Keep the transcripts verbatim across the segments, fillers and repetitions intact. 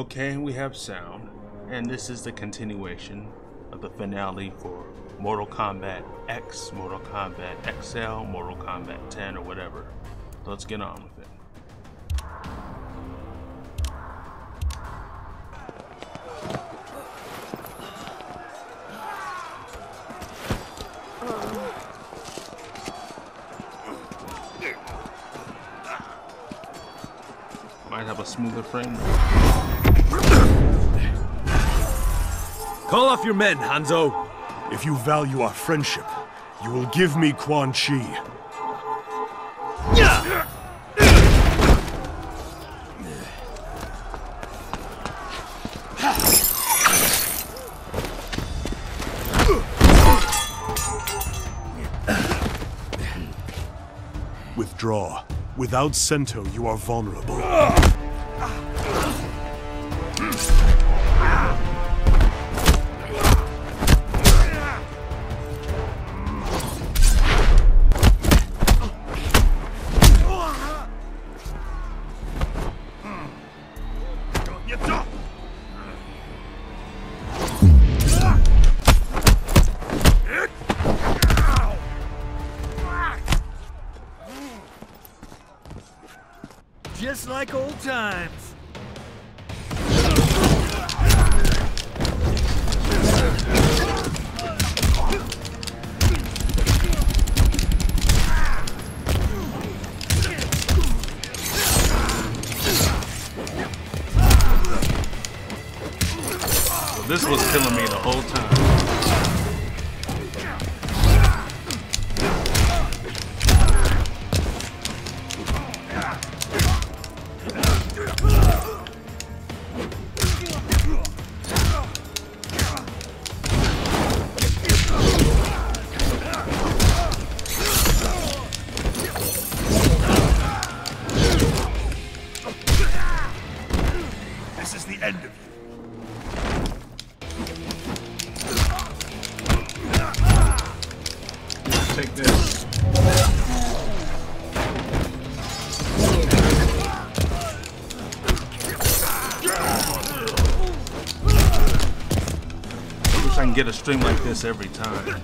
Okay, we have sound, and this is the continuation of the finale for Mortal Kombat X, Mortal Kombat X L, Mortal Kombat ten, or whatever. So let's get on with it. Might have a smoother frame. Call off your men, Hanzo. If you value our friendship, you will give me Quan Chi. Withdraw. Without Sento, you are vulnerable. Like old times. So this was killing me the whole time. I can get a stream like this every time.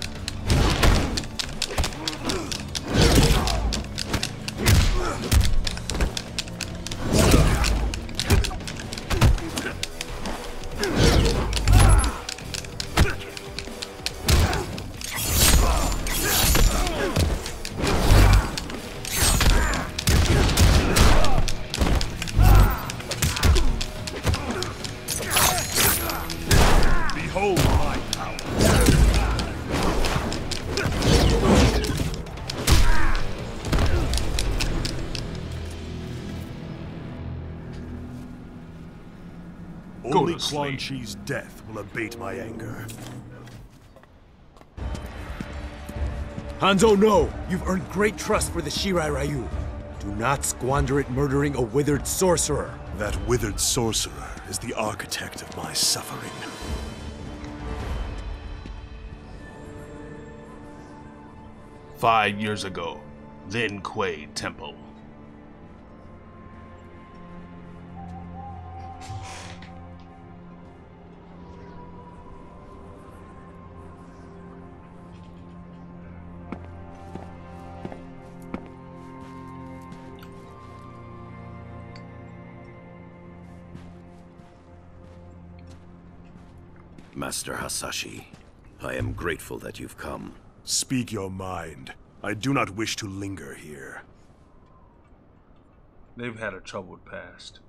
Quan Chi's death will abate my anger. Hanzo, no! You've earned great trust for the Shirai Ryu. Do not squander it murdering a withered sorcerer. That withered sorcerer is the architect of my suffering. Five years ago, Lin Kuei Temple. Master Hasashi, I am grateful that you've come. Speak your mind. I do not wish to linger here. They've had a troubled past.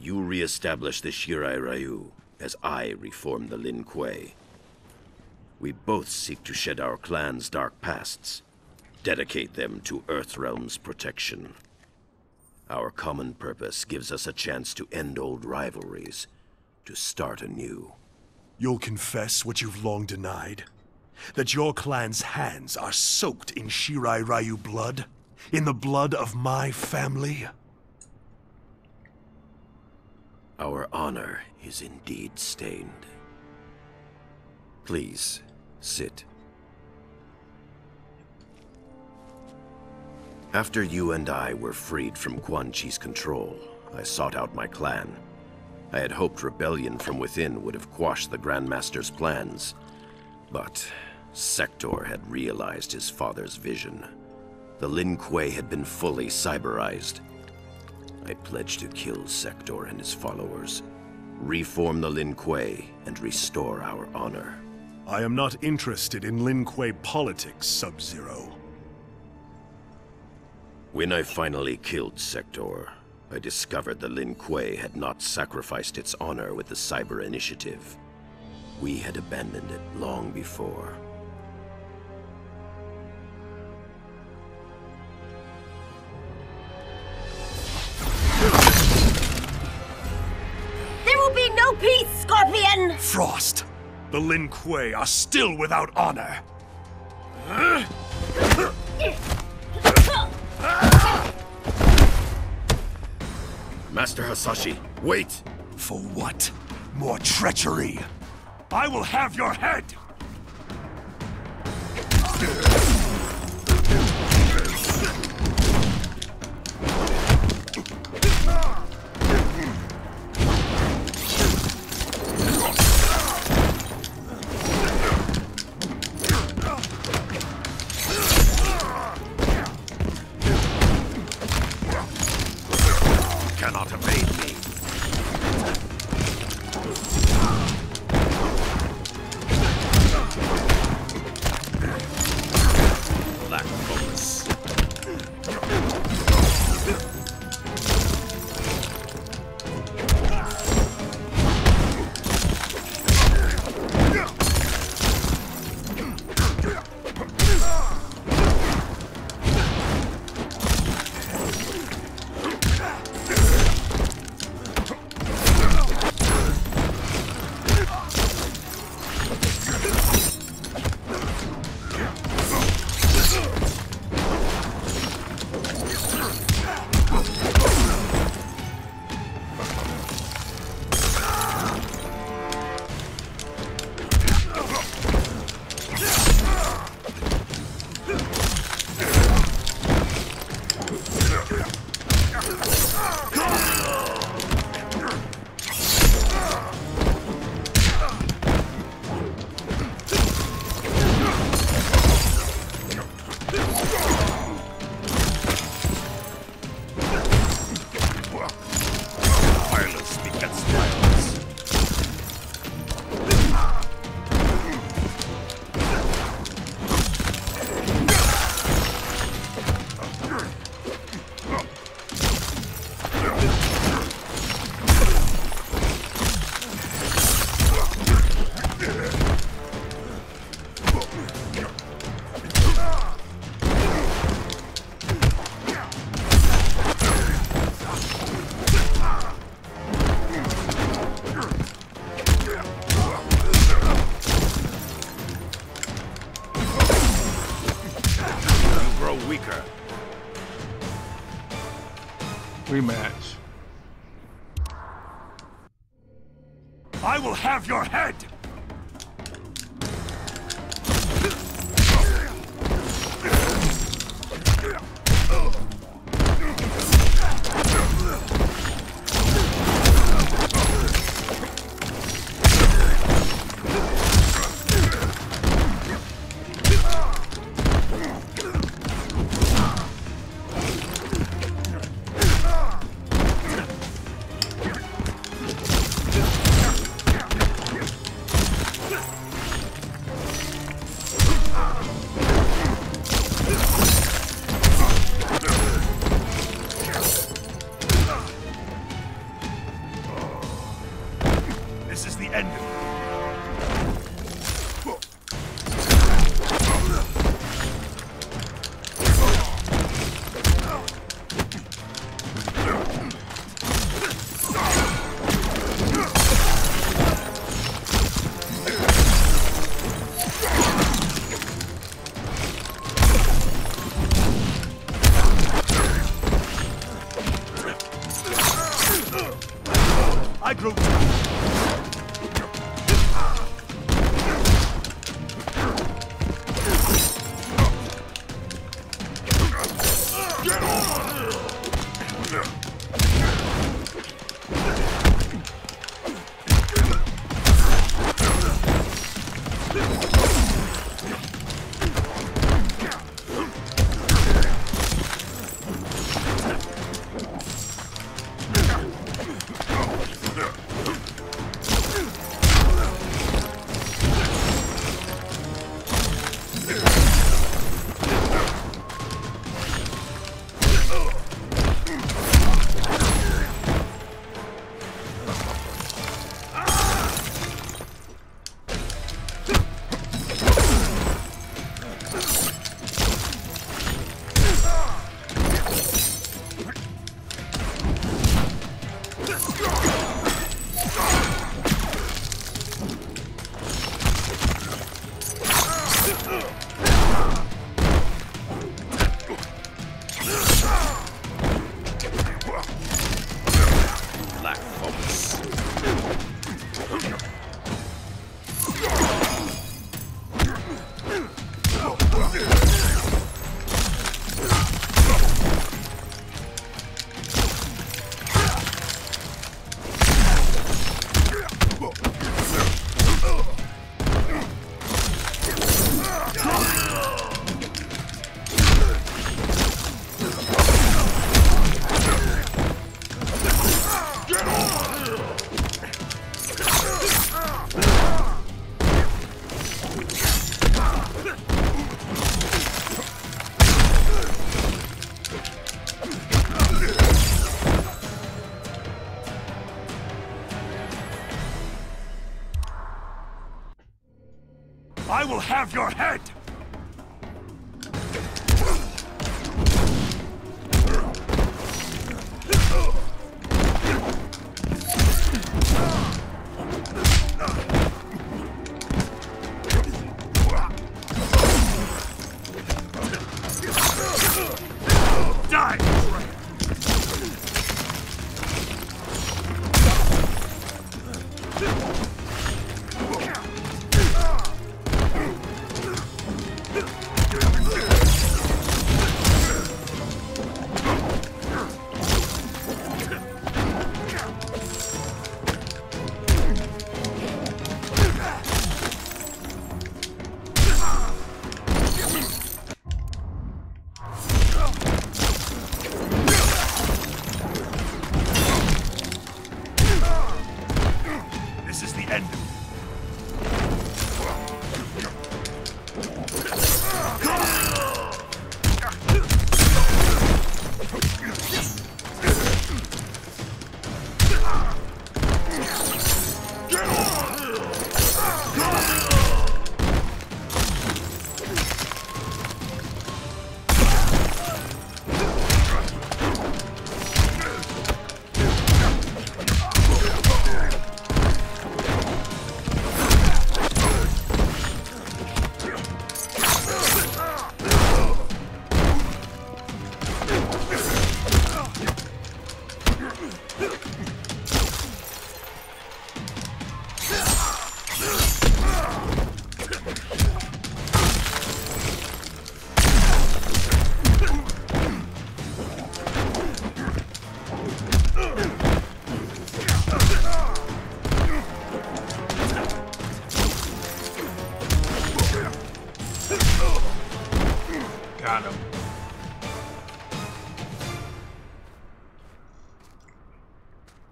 You re-established the Shirai Ryu, as I reformed the Lin Kuei. We both seek to shed our clan's dark pasts. Dedicate them to Earthrealm's protection. Our common purpose gives us a chance to end old rivalries, to start anew. You'll confess what you've long denied? That your clan's hands are soaked in Shirai Ryu blood? In the blood of my family? Our honor is indeed stained. Please, sit. After you and I were freed from Quan Chi's control, I sought out my clan. I had hoped rebellion from within would have quashed the Grandmaster's plans, but Sektor had realized his father's vision. The Lin Kuei had been fully cyberized. I pledged to kill Sektor and his followers, reform the Lin Kuei, and restore our honor. I am not interested in Lin Kuei politics, Sub-Zero. When I finally killed Sektor, I discovered the Lin Kuei had not sacrificed its honor with the Cyber Initiative. We had abandoned it long before. There will be no peace, Scorpion! Frost! The Lin Kuei are still without honor! Master Hasashi, wait! For what? More treachery? I will have your head! Rematch. I will have your head! I will have your head!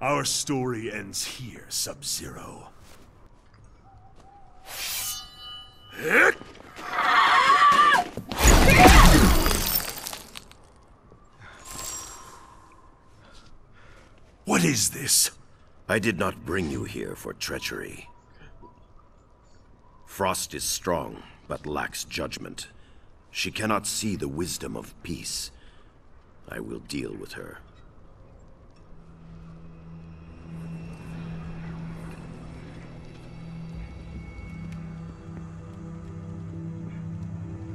Our story ends here, Sub-Zero. What is this? I did not bring you here for treachery. Frost is strong, but lacks judgment. She cannot see the wisdom of peace. I will deal with her.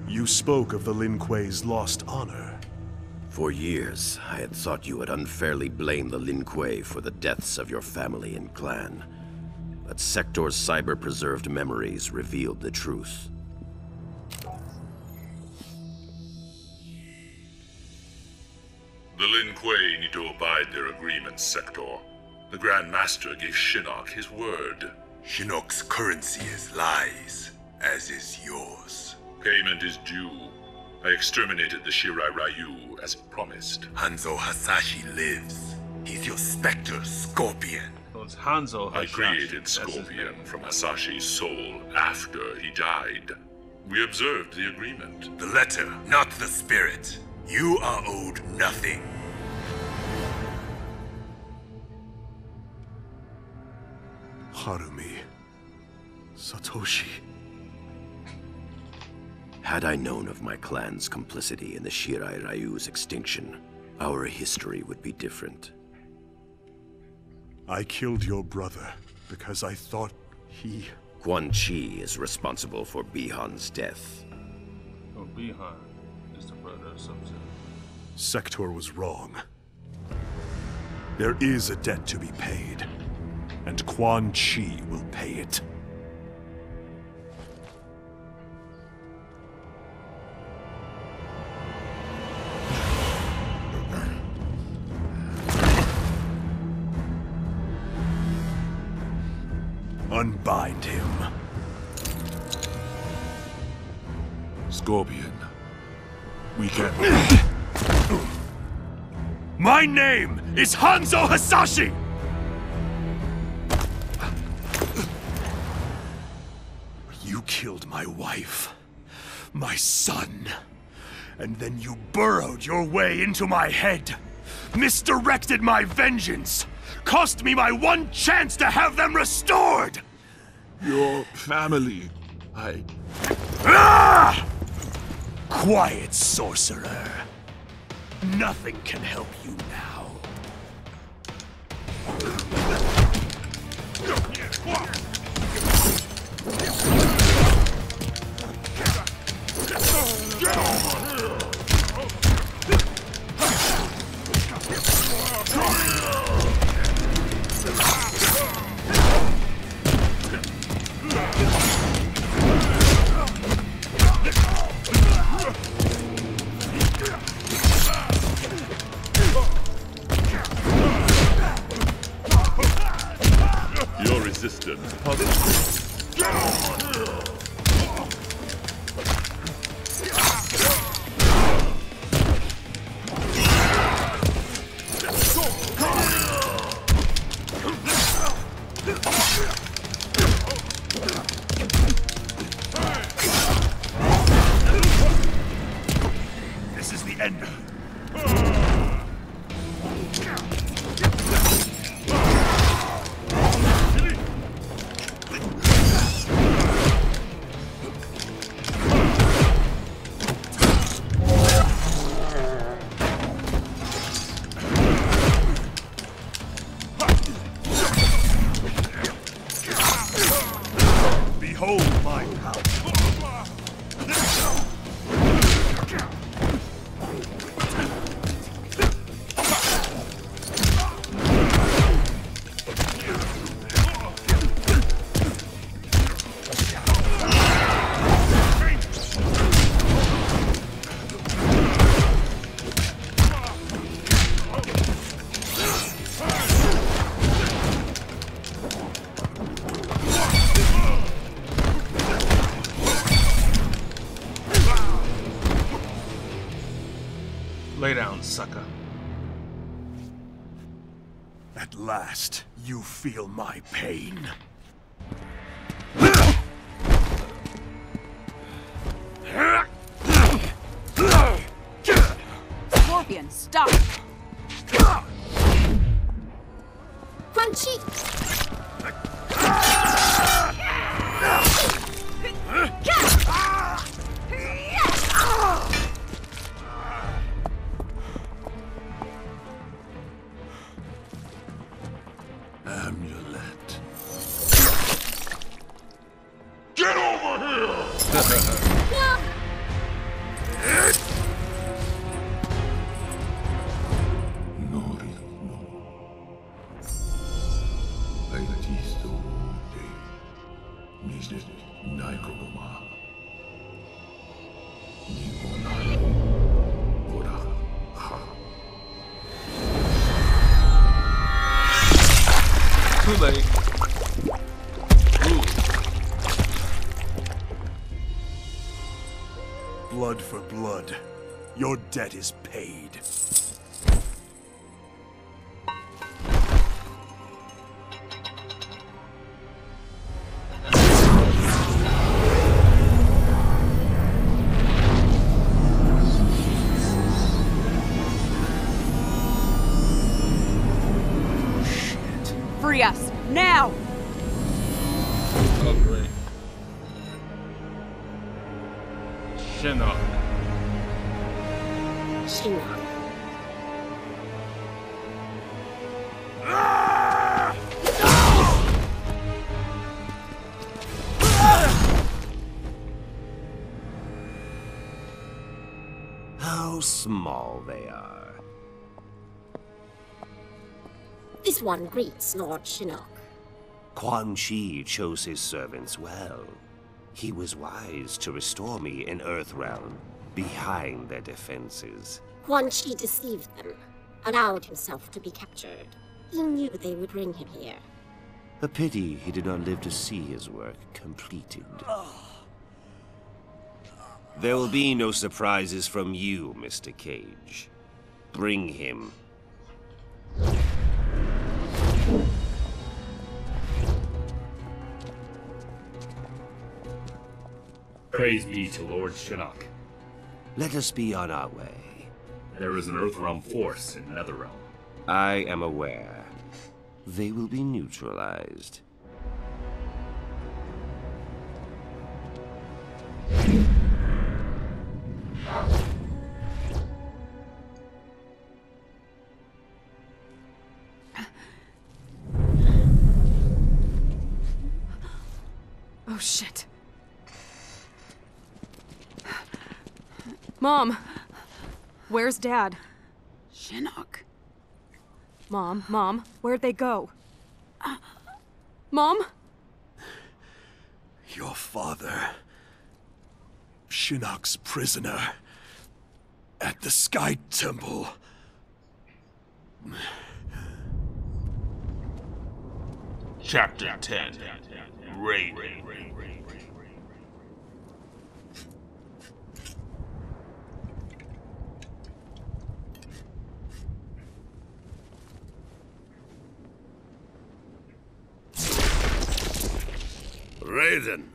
You spoke of the Lin Kuei's lost honor. For years, I had thought you had unfairly blamed the Lin Kuei for the deaths of your family and clan. But Sektor's cyber-preserved memories revealed the truth. The Lin Kuei need to abide their agreement, Sektor. The Grand Master gave Shinnok his word. Shinnok's currency is lies, as is yours. Payment is due. I exterminated the Shirai Ryu as promised. Hanzo Hasashi lives. He's your Spectre, Scorpion. Well, it's Hanzo Hasashi. I created Scorpion from Hasashi's soul after he died. We observed the agreement. The letter, not the spirit. You are owed nothing. Harumi. Satoshi. Had I known of my clan's complicity in the Shirai Ryu's extinction, our history would be different. I killed your brother because I thought he... Quan Chi is responsible for Bihan's death. Oh, Bihan is the brother of Sub-Zero. Sektor was wrong. There is a debt to be paid, and Quan Chi will pay it. Unbind him. Scorpion, we can... My name is Hanzo Hasashi! You killed my wife, my son, and then you burrowed your way into my head, misdirected my vengeance, cost me my one chance to have them restored! Your family I... Ah! Quiet, sorcerer. Nothing can help you now. Sucker. At last, you feel my pain. Scorpion, stop! Quan Chi! Your debt is paid. Shit. Free us, now! Oh, great. Shinnok. How small they are. This one greets Lord Shinnok. Quan Chi chose his servants well. He was wise to restore me in Earthrealm, behind their defenses. Quan Chi deceived them, allowed himself to be captured. He knew they would bring him here. A pity he did not live to see his work completed. There will be no surprises from you, Mister Cage. Bring him. Praise be to Lord Shinnok. Let us be on our way. There is an Earthrealm force in Netherrealm. I am aware. They will be neutralized. Oh, shit. Mom! Where's Dad? Shinnok. Mom, Mom, where'd they go? Uh, Mom? Your father... Shinnok's prisoner... at the Sky Temple. Chapter ten. Raiden. Raiden.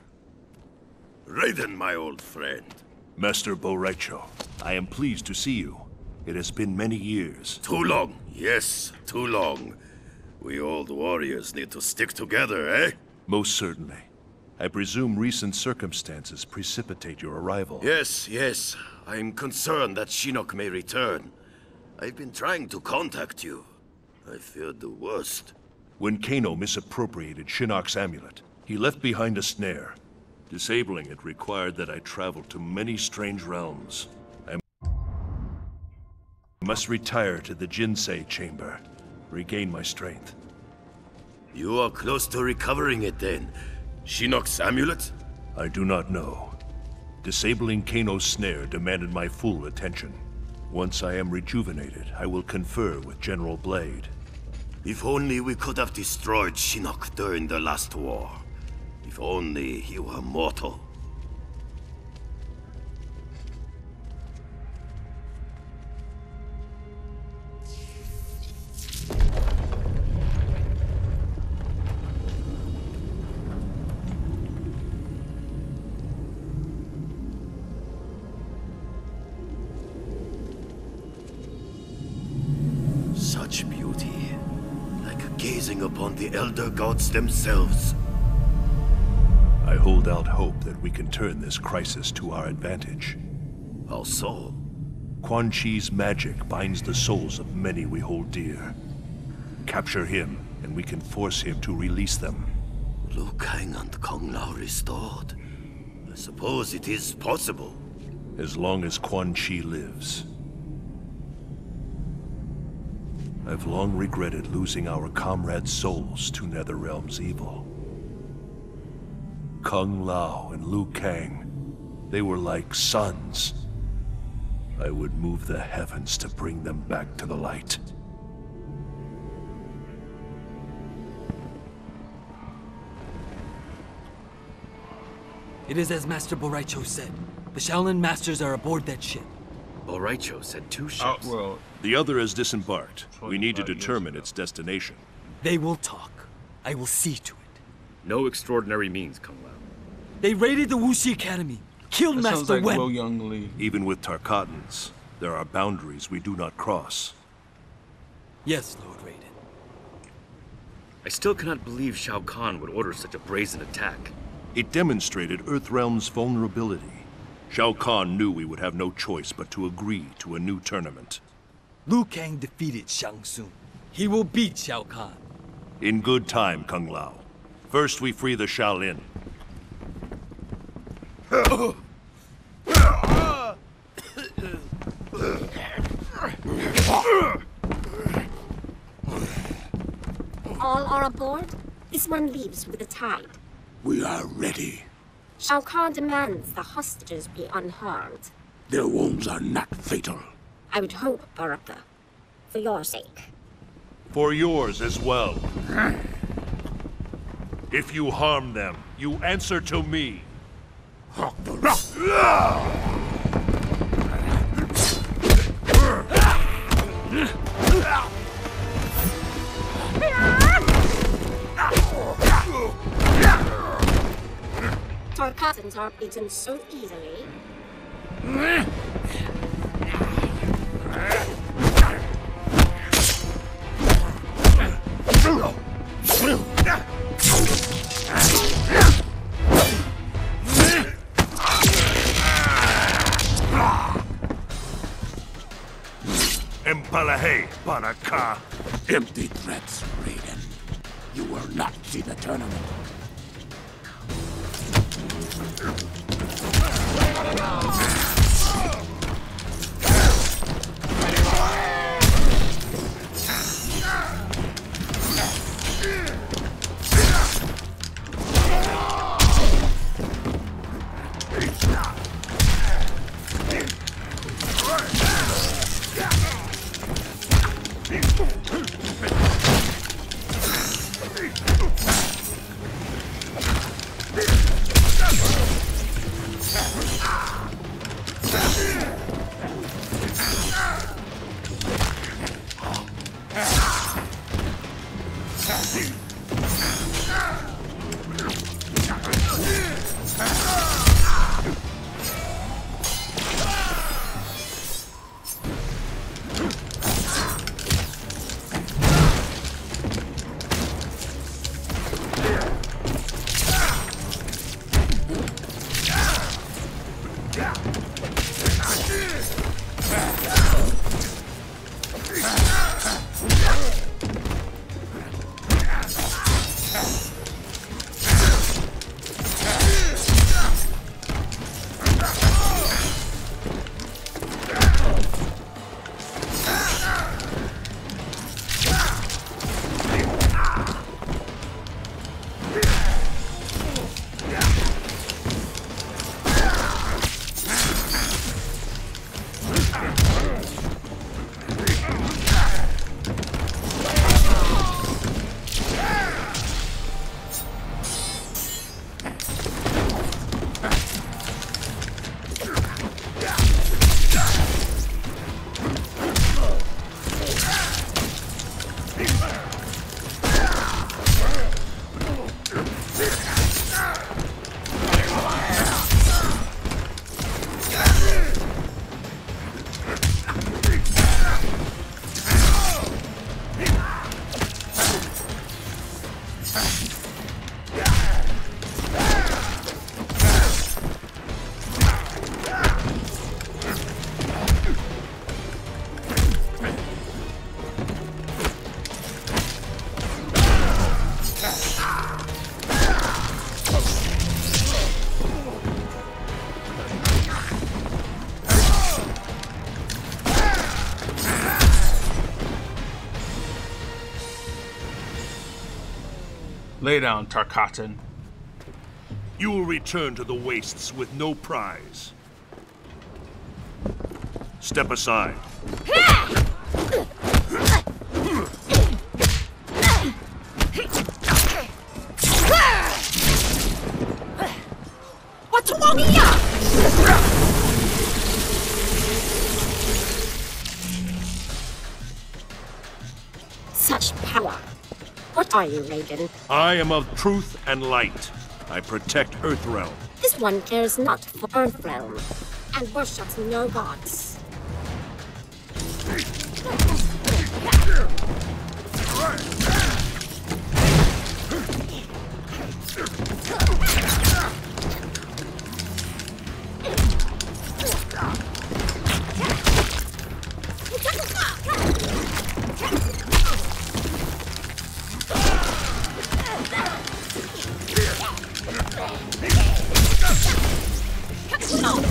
Raiden, my old friend. Master Bo' Rai Cho, I am pleased to see you. It has been many years. Too long. Yes, too long. We old warriors need to stick together, eh? Most certainly. I presume recent circumstances precipitate your arrival. Yes, yes. I am concerned that Shinnok may return. I've been trying to contact you. I feared the worst. When Kano misappropriated Shinnok's amulet, he left behind a snare. Disabling it required that I travel to many strange realms. I must retire to the Jinsei chamber, regain my strength. You are close to recovering it then. Shinnok's amulet? I do not know. Disabling Kano's snare demanded my full attention. Once I am rejuvenated, I will confer with General Blade. If only we could have destroyed Shinnok during the last war. If only he were mortal. Such beauty, like gazing upon the elder gods themselves. I hold out hope that we can turn this crisis to our advantage. How so? Quan Chi's magic binds the souls of many we hold dear. Capture him, and we can force him to release them. Liu Kang and Kung Lao restored. I suppose it is possible. As long as Quan Chi lives. I've long regretted losing our comrades' souls to Netherrealm's evil. Kung Lao and Liu Kang, they were like suns. I would move the heavens to bring them back to the light. It is as Master Bo' Rai Cho said. The Shaolin Masters are aboard that ship. Bo' Rai Cho said two ships. Oh, well, the other has disembarked. We need to determine its destination. They will talk. I will see to it. No extraordinary means, Kung Lao. They raided the Wuxi Academy, killed that Master like Wen. Will Young Lee. Even with Tarkatans, there are boundaries we do not cross. Yes, Lord Raiden. I still cannot believe Shao Kahn would order such a brazen attack. It demonstrated Earthrealm's vulnerability. Shao Kahn knew we would have no choice but to agree to a new tournament. Liu Kang defeated Shang Tsung. He will beat Shao Kahn. In good time, Kung Lao. First, we free the Shaolin. All are aboard? This one leaves with the tide. We are ready. Shao Kahn demands the hostages be unharmed. Their wounds are not fatal. I would hope, Baraka. For your sake. For yours as well. If you harm them, you answer to me. Tarkatans are beaten so easily. Palahei, Paraka. Empty threats, Raiden. You will not see the tournament. Lay down, Tarkatan. You will return to the wastes with no prize. Step aside. Such power. What are you, Raiden? I am of truth and light. I protect Earthrealm. This one cares not for Earthrealm and worships no gods. No!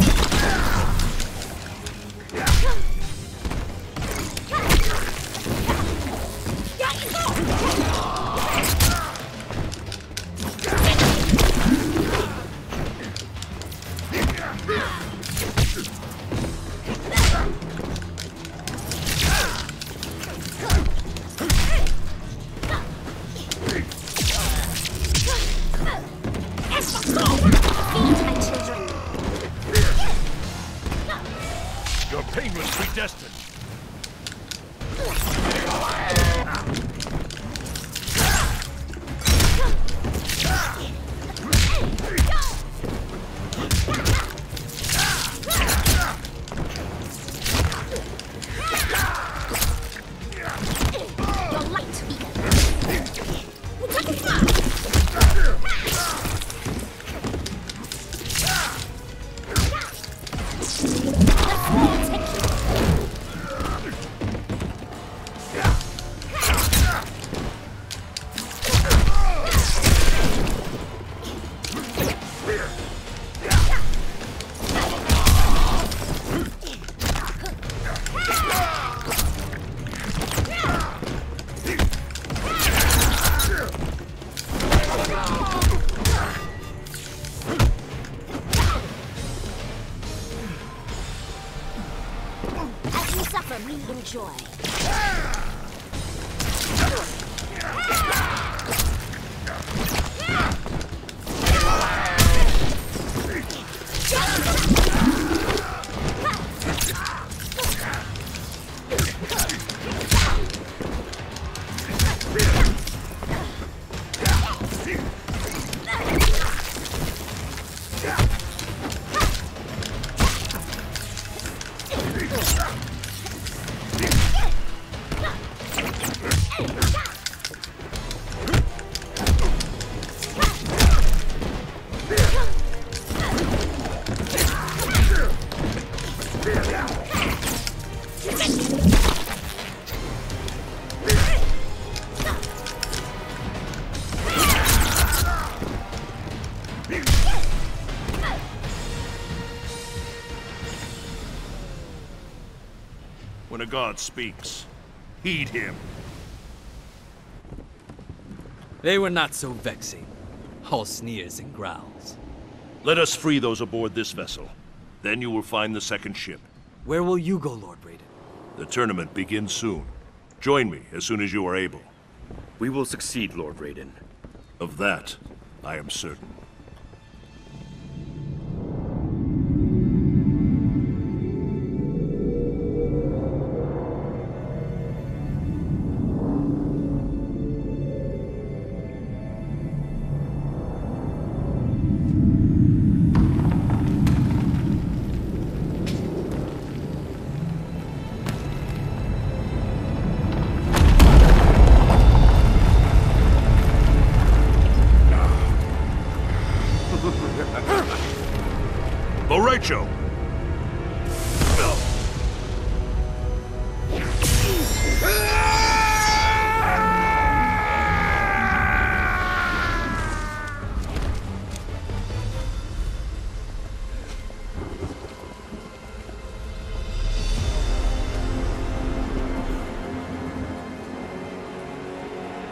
joy. When a god speaks, heed him. They were not so vexing. All sneers and growls. Let us free those aboard this vessel. Then you will find the second ship. Where will you go, Lord Raiden? The tournament begins soon. Join me as soon as you are able. We will succeed, Lord Raiden. Of that, I am certain.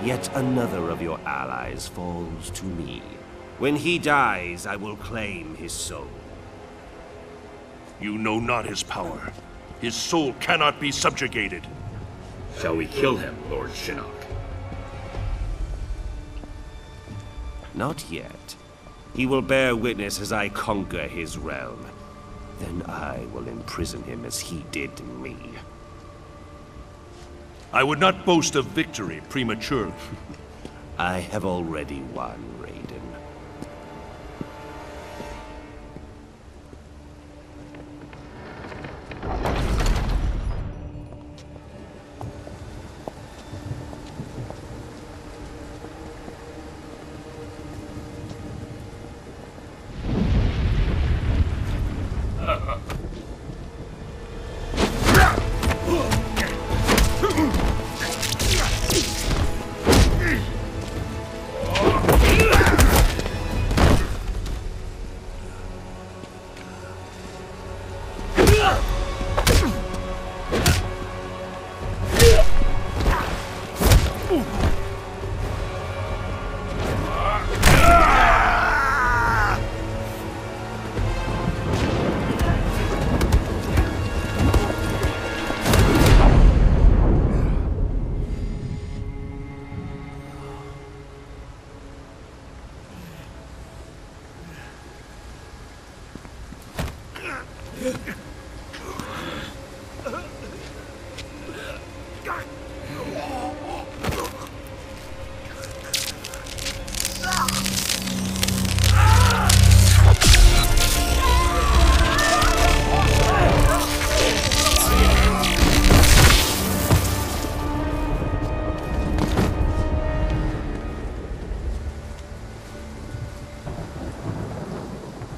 Yet another of your allies falls to me. When he dies, I will claim his soul. You know not his power. His soul cannot be subjugated. Shall we kill him, Lord Shinnok? Not yet. He will bear witness as I conquer his realm. Then I will imprison him as he did me. I would not boast of victory prematurely. I have already won, Raiden.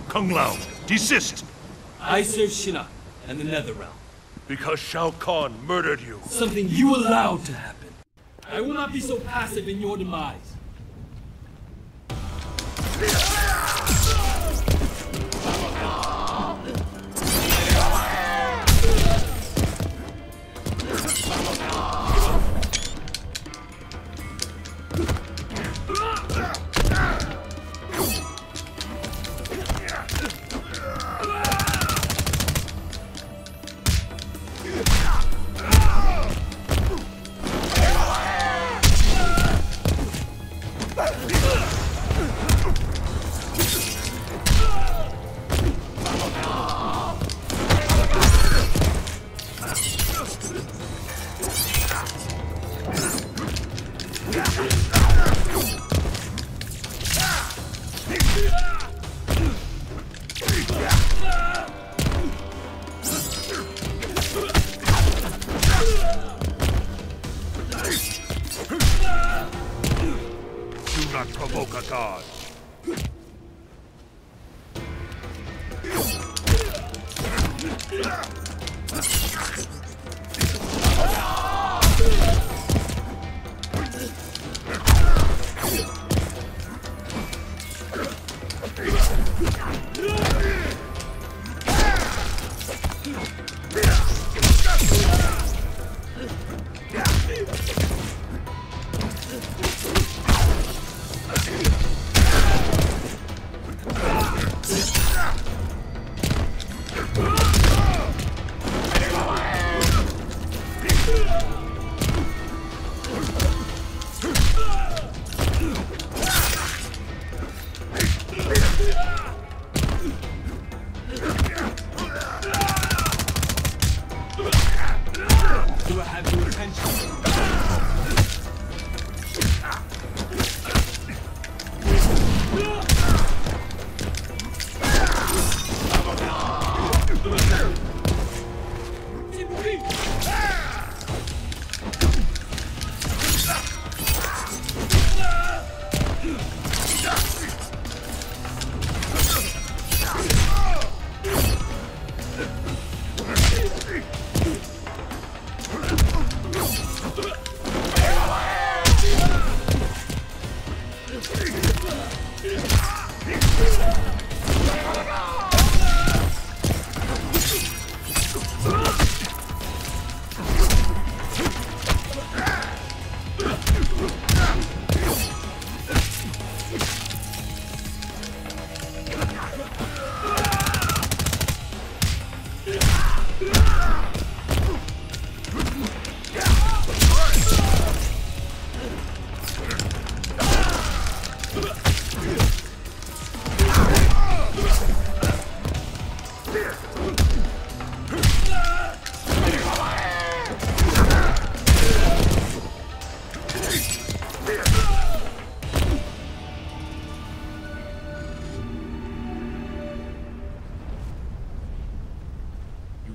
Kung Lao, desist! I serve Shinnok and the Netherrealm. Because Shao Kahn murdered you. Something you allowed to happen. I will not be so passive in your demise. Ah! Do not provoke a dodge.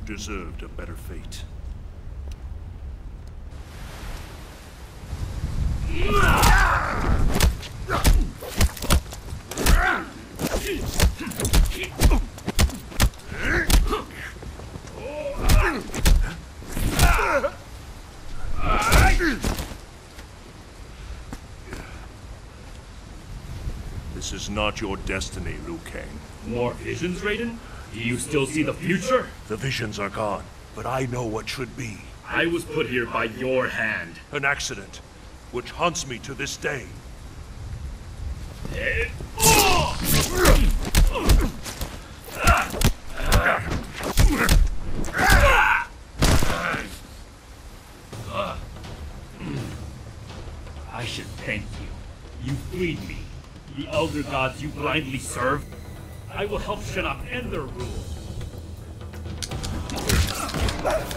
Deserved a better fate. This is not your destiny, Liu Kang. More visions, Raiden? Do you still see the future? The visions are gone, but I know what should be. I was put here by your hand. An accident, which haunts me to this day. I should thank you. You freed me. The elder gods you blindly served. I will help Shinnok end their rule. Yeah.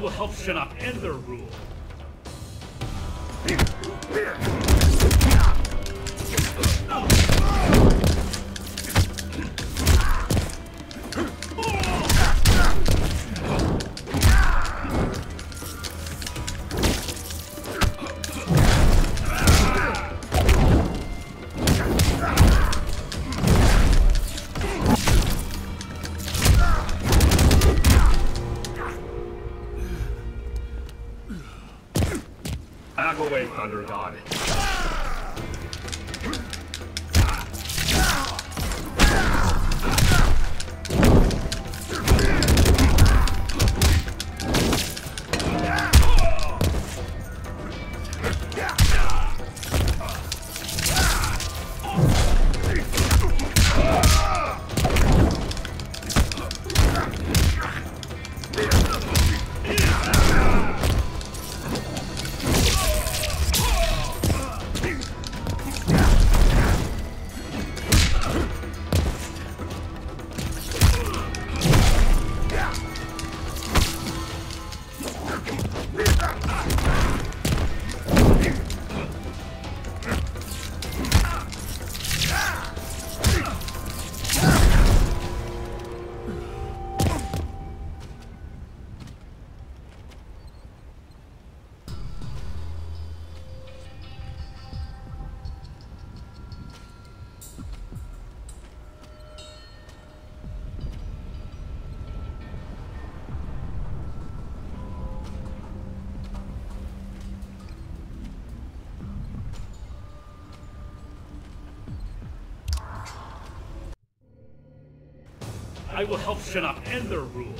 will help Shinnok end their rule. Thunder God. I will help Shinnok end their rule.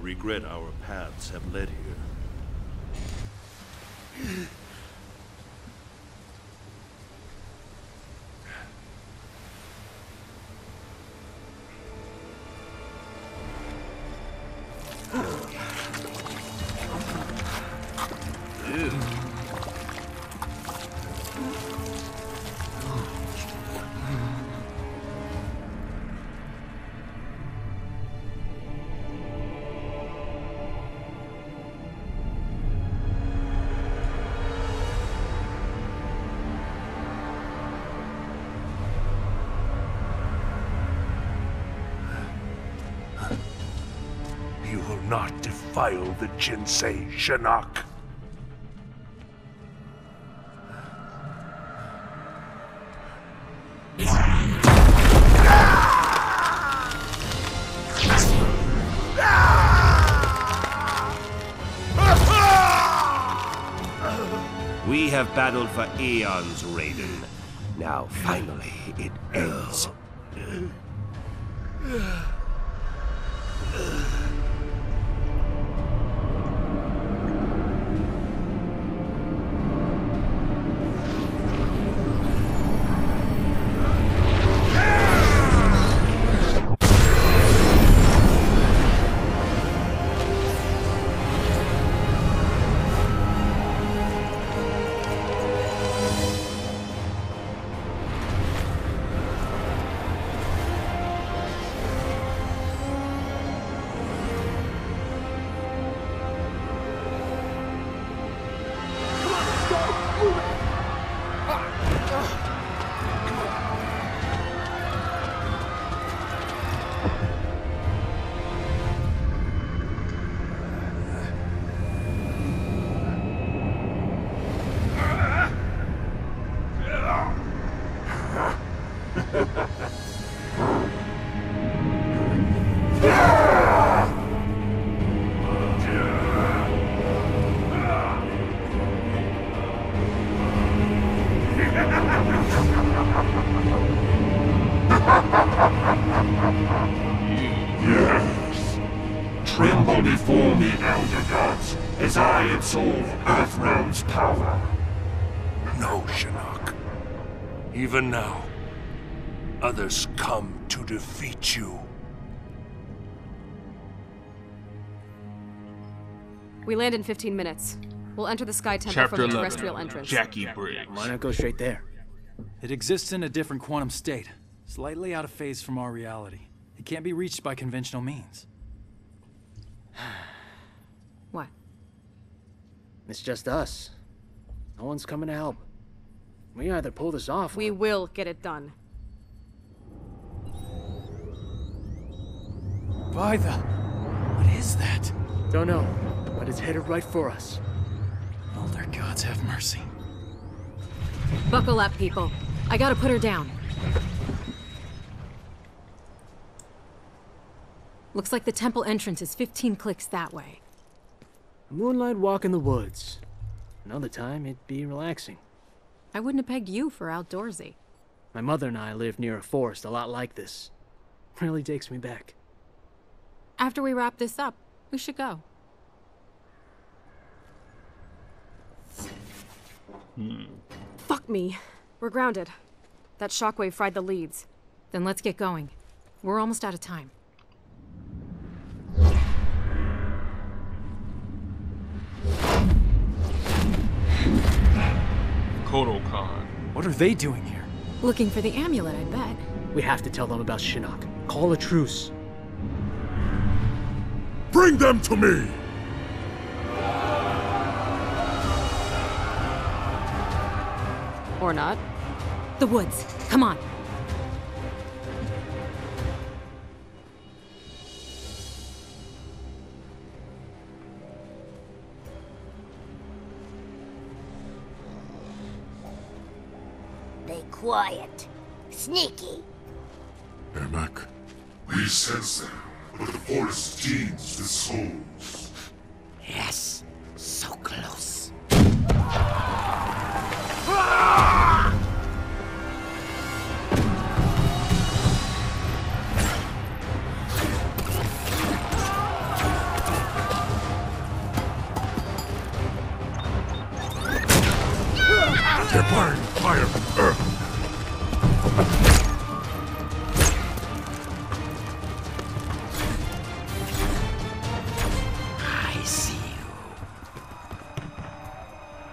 Regret our paths have led here. Not defile the Jinsei, Shinnok. We have battled for eons, Raiden. Now finally it ends. bow before me, Elder Gods, as I absolve Earthrealm's power. No, Shinnok. Even now, others come to defeat you. We land in fifteen minutes. We'll enter the Sky Temple Chapter from the terrestrial eleven. Entrance. Jacqui Briggs. Why not go straight there? It exists in a different quantum state, slightly out of phase from our reality. It can't be reached by conventional means. What? It's just us. No one's coming to help. We either pull this off or... We will get it done. By the... What is that? Don't know, but it's headed right for us. Elder Gods have mercy. Buckle up, people. I gotta put her down. Looks like the temple entrance is fifteen clicks that way. A moonlight walk in the woods. Another time, it'd be relaxing. I wouldn't have pegged you for outdoorsy. My mother and I lived near a forest a lot like this. Really takes me back. After we wrap this up, we should go. Hmm. Fuck me. We're grounded. That shockwave fried the leads. Then let's get going. We're almost out of time. Kotal Kahn. What are they doing here? Looking for the amulet, I bet. We have to tell them about Shinnok. Call a truce. Bring them to me! Or not. The woods. Come on. Be quiet. Sneaky. Ermac, we sense them, but the forest teems with souls. Yes, so close. They're burning fire from Earth. I see you.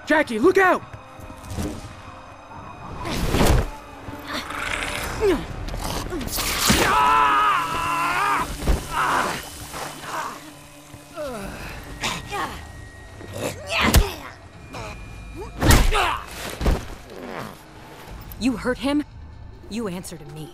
Jacqui, look out! You hurt him, you answer to me.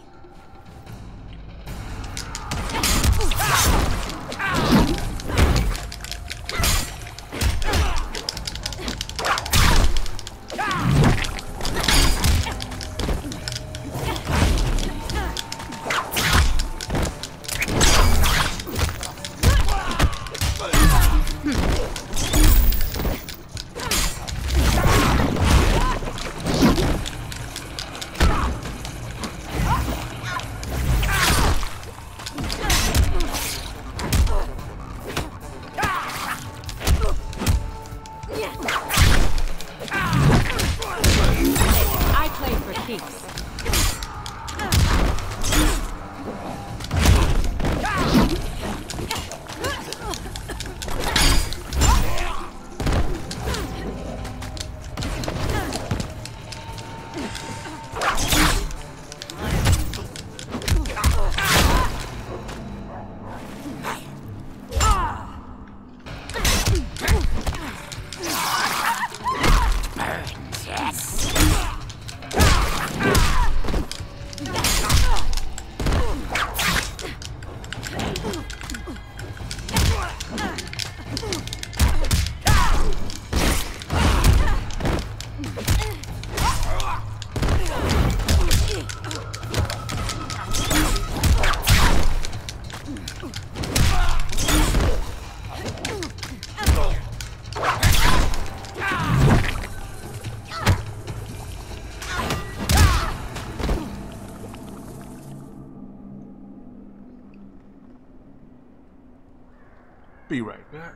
Be right back.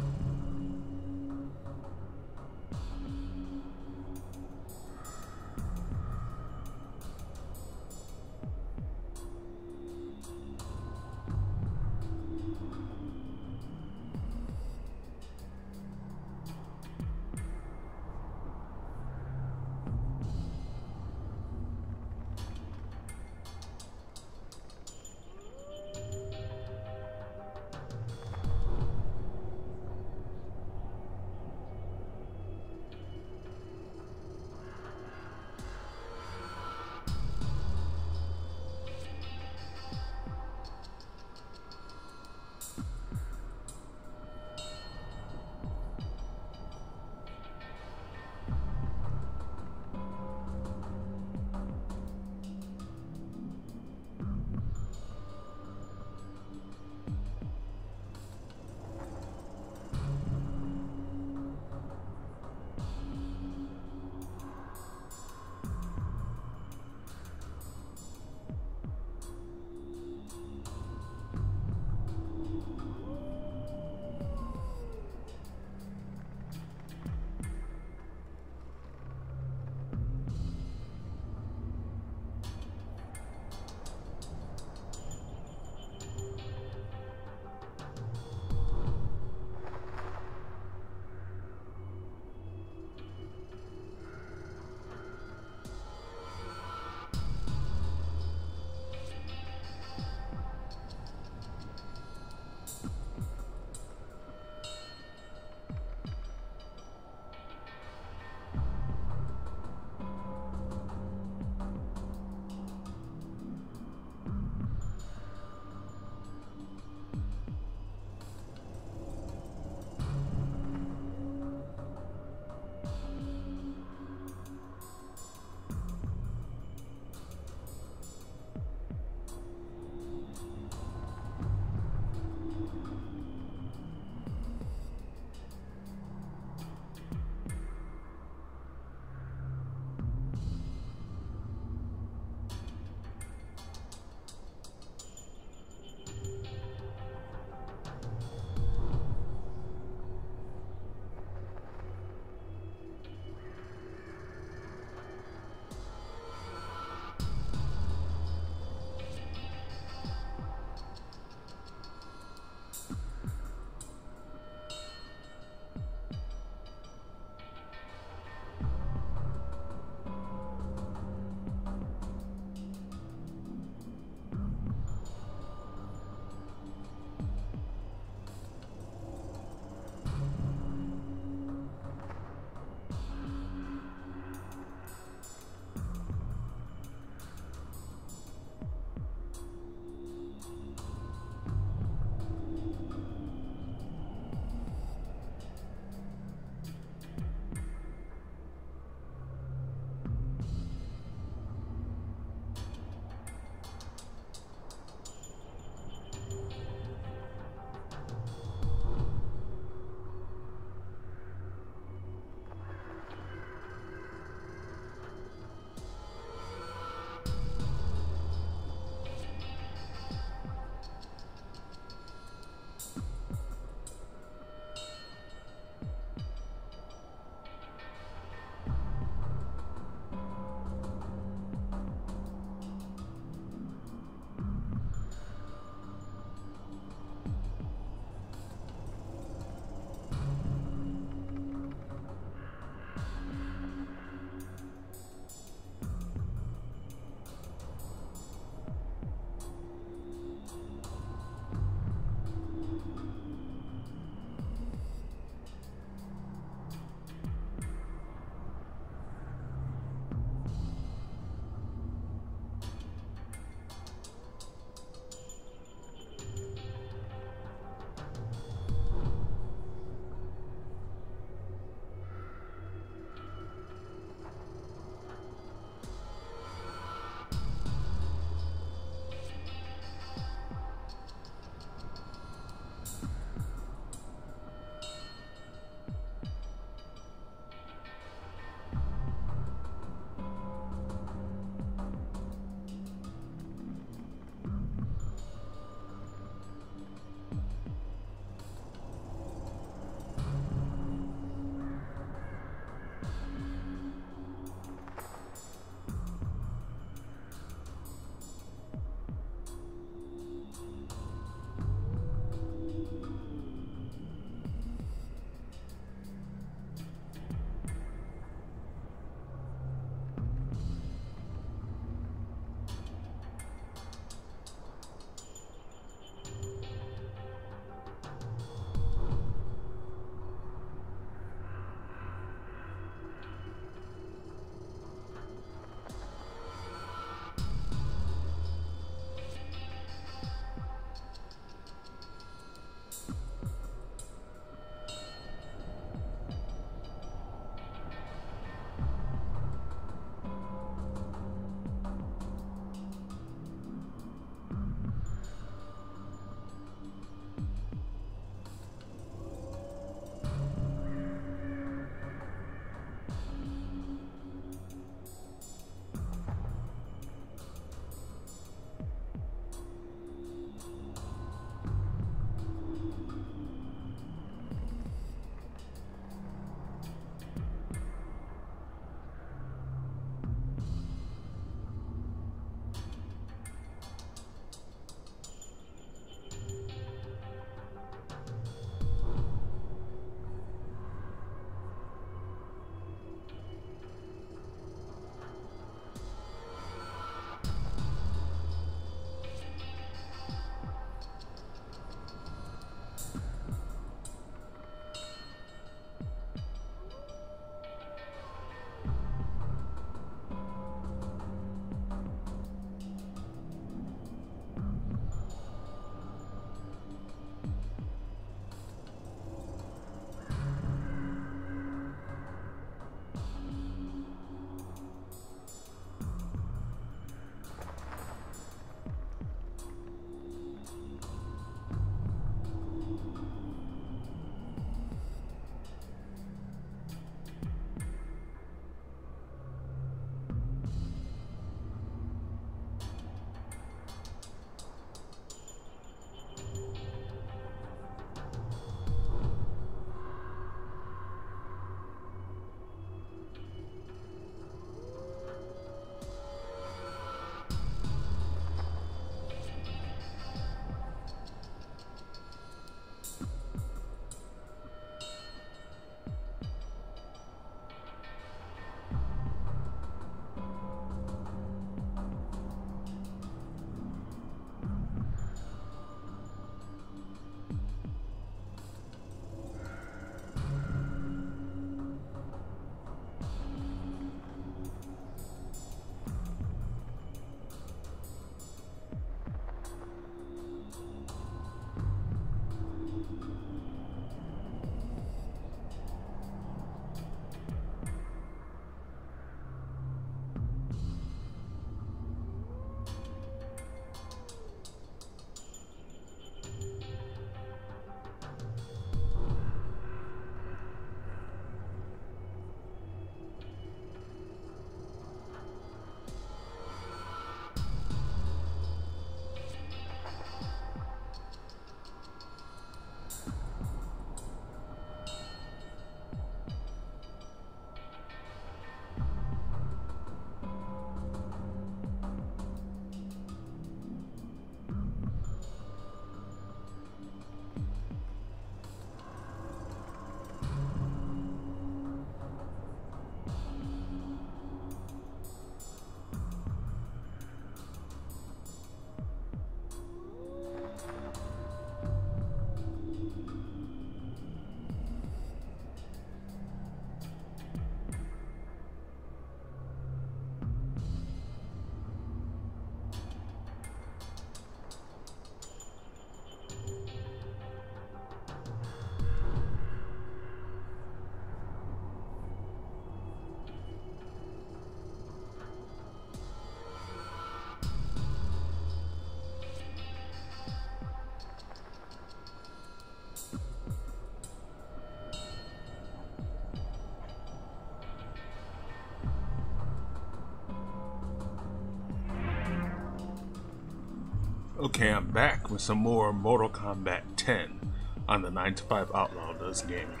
Okay, I'm back with some more Mortal Kombat ten on the nine to five Outlaw Does Gaming.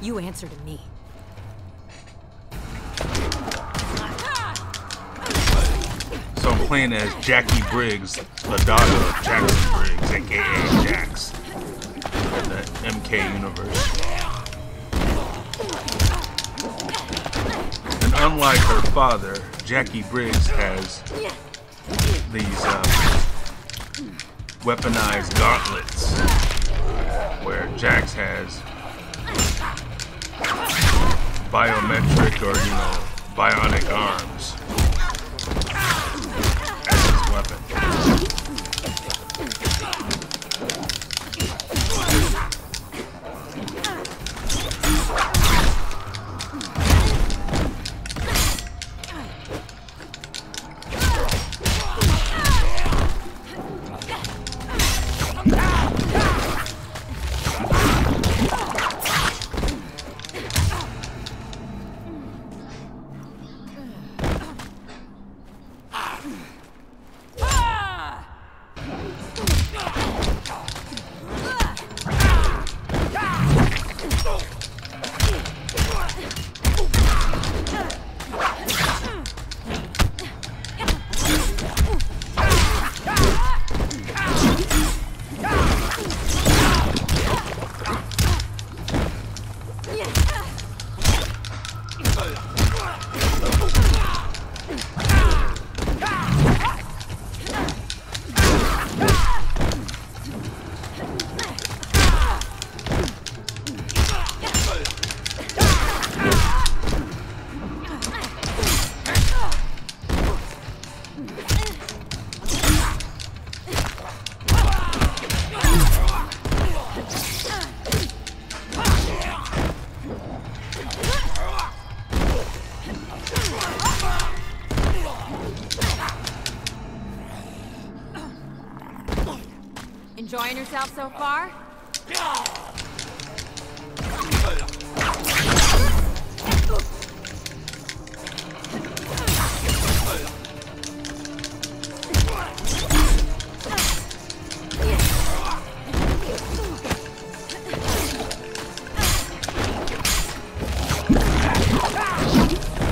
You answer to me. So I'm playing as Jacqui Briggs, the daughter of Jacqui Briggs, aka Jax, in the M K universe. And unlike her father, Jacqui Briggs has these uh, weaponized gauntlets, where Jax has biometric or, you know, bionic arms as his weapon. Enjoying yourself so far?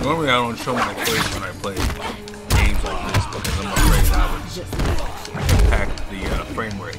Normally I don't show my face when I play games like this because I'm afraid I would impact the uh, frame rate.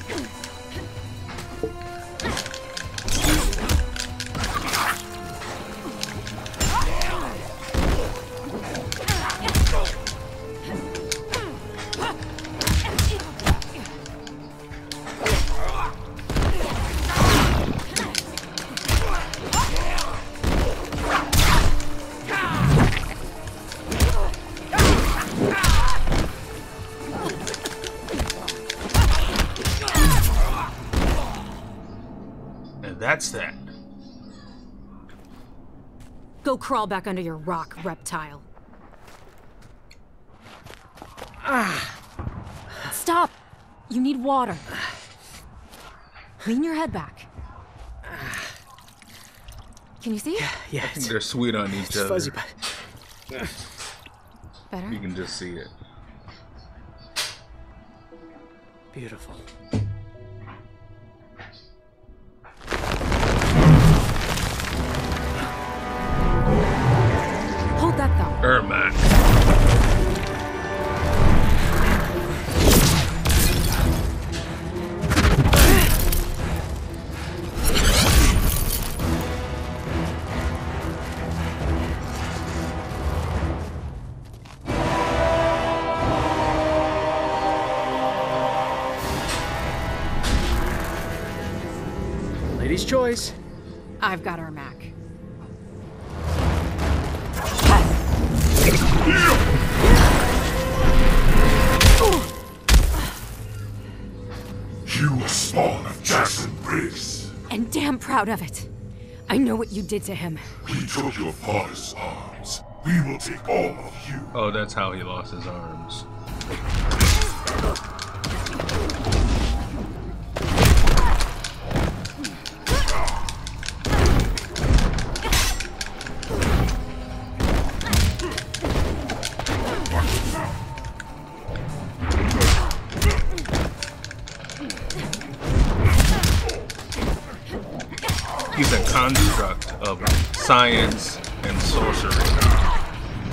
That's that. Go crawl back under your rock, reptile. Ah. Stop! You need water. Lean your head back. Can you see? Yeah, yeah I think they're sweet on each other. Fuzzy, but... Better? You can just see it. Beautiful. Ermac. Lady's choice. I've got Ermac. Proud of it. I know what you did to him. He took your father's arms. We will take all of you. Oh, that's how he lost his arms. He's a construct of science and sorcery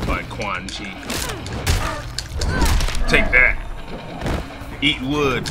by Quan Chi. Take that. Eat wood.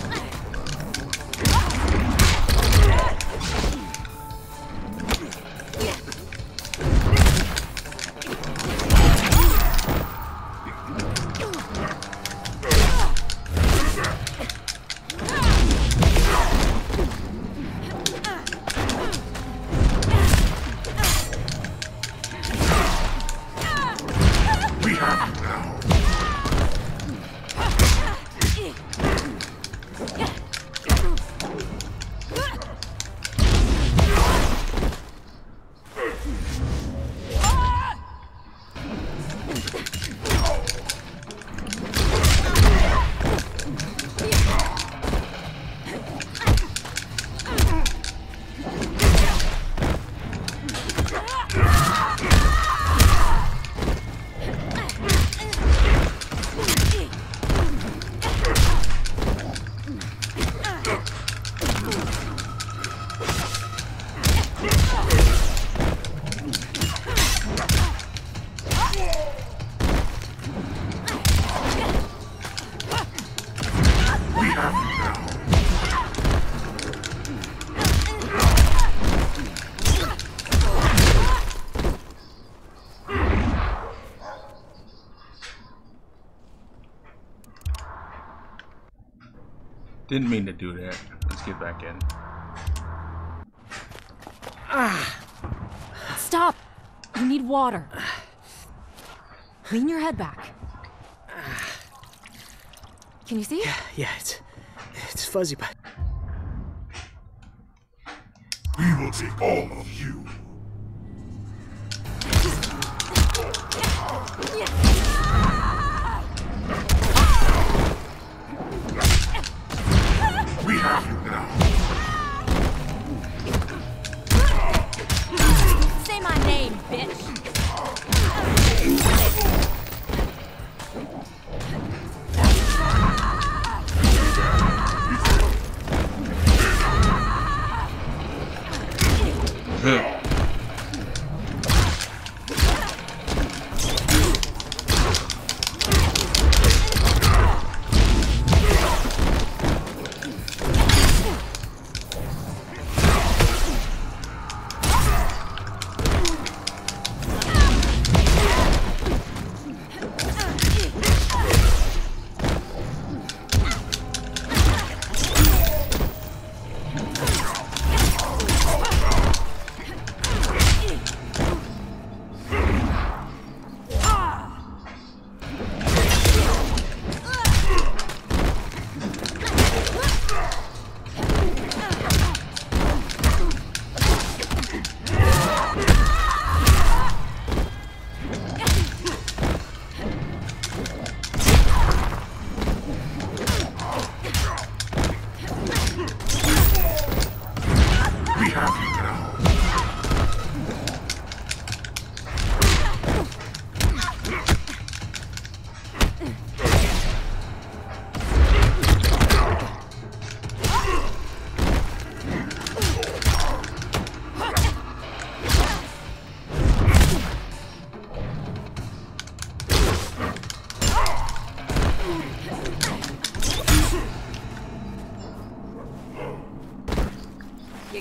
Didn't mean to do that. Let's get back in. Ah. Stop! You need water. Lean your head back. Can you see? Yeah, yeah, it's it's fuzzy, but we will take all of you.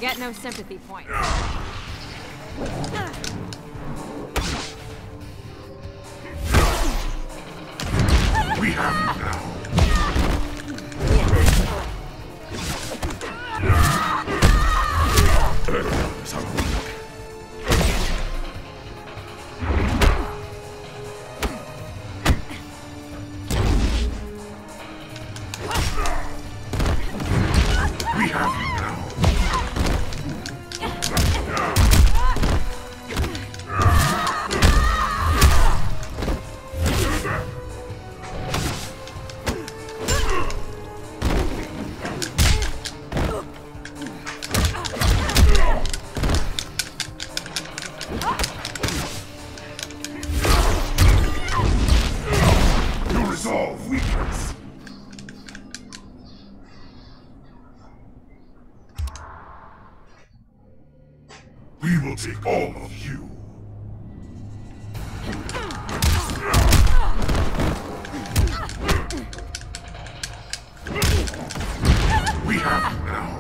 Get no sympathy points. We have you now. We will take all of you. We have you now.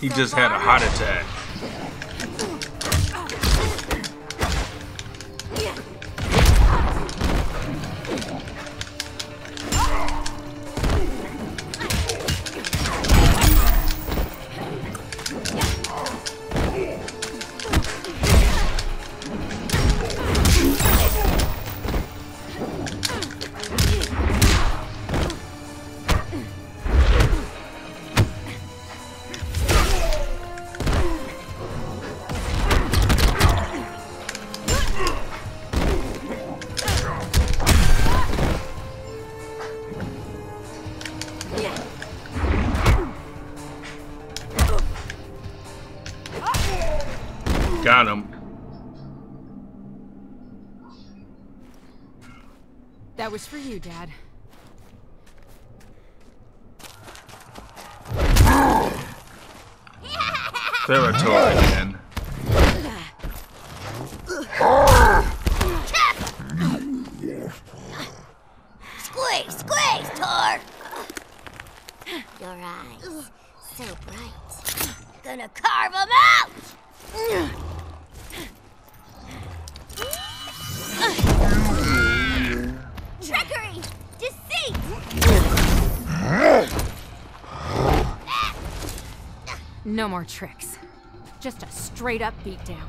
He, he just had a heart attack. Got him. That was for you, Dad. Territory again. Squeeze, squeeze, Tor. Your eyes, so bright. Gonna carve them out. Trickery! Deceit! No more tricks. Just a straight-up beatdown.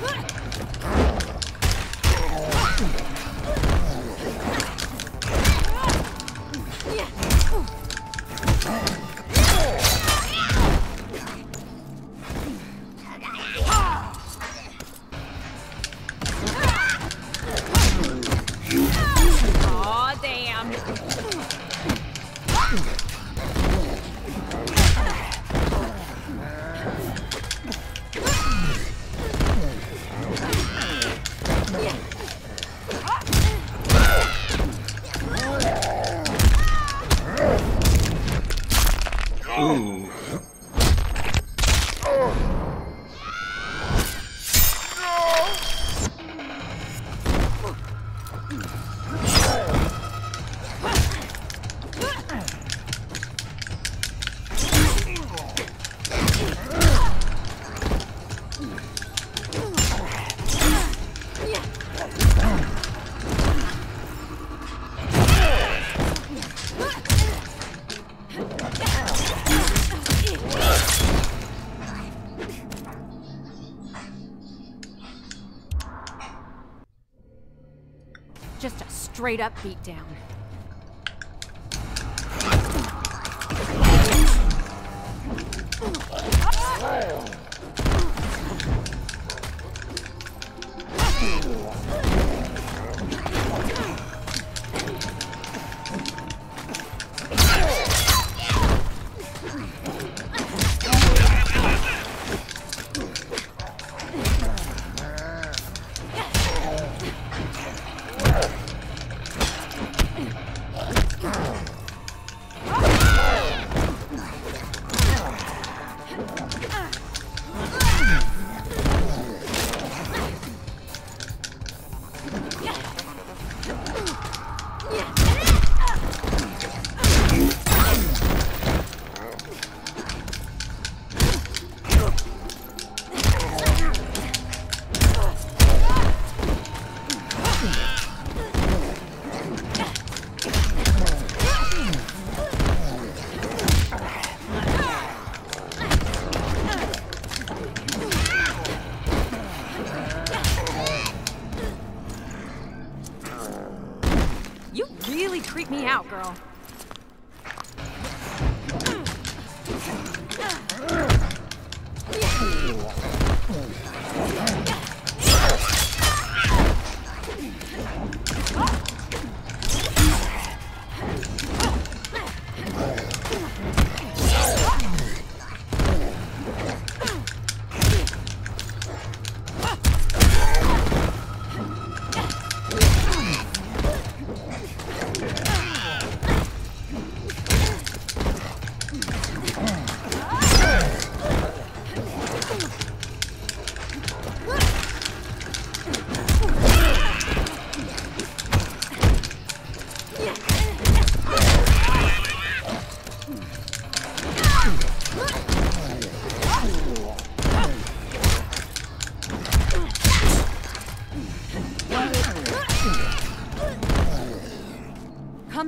What? Just a straight up beatdown.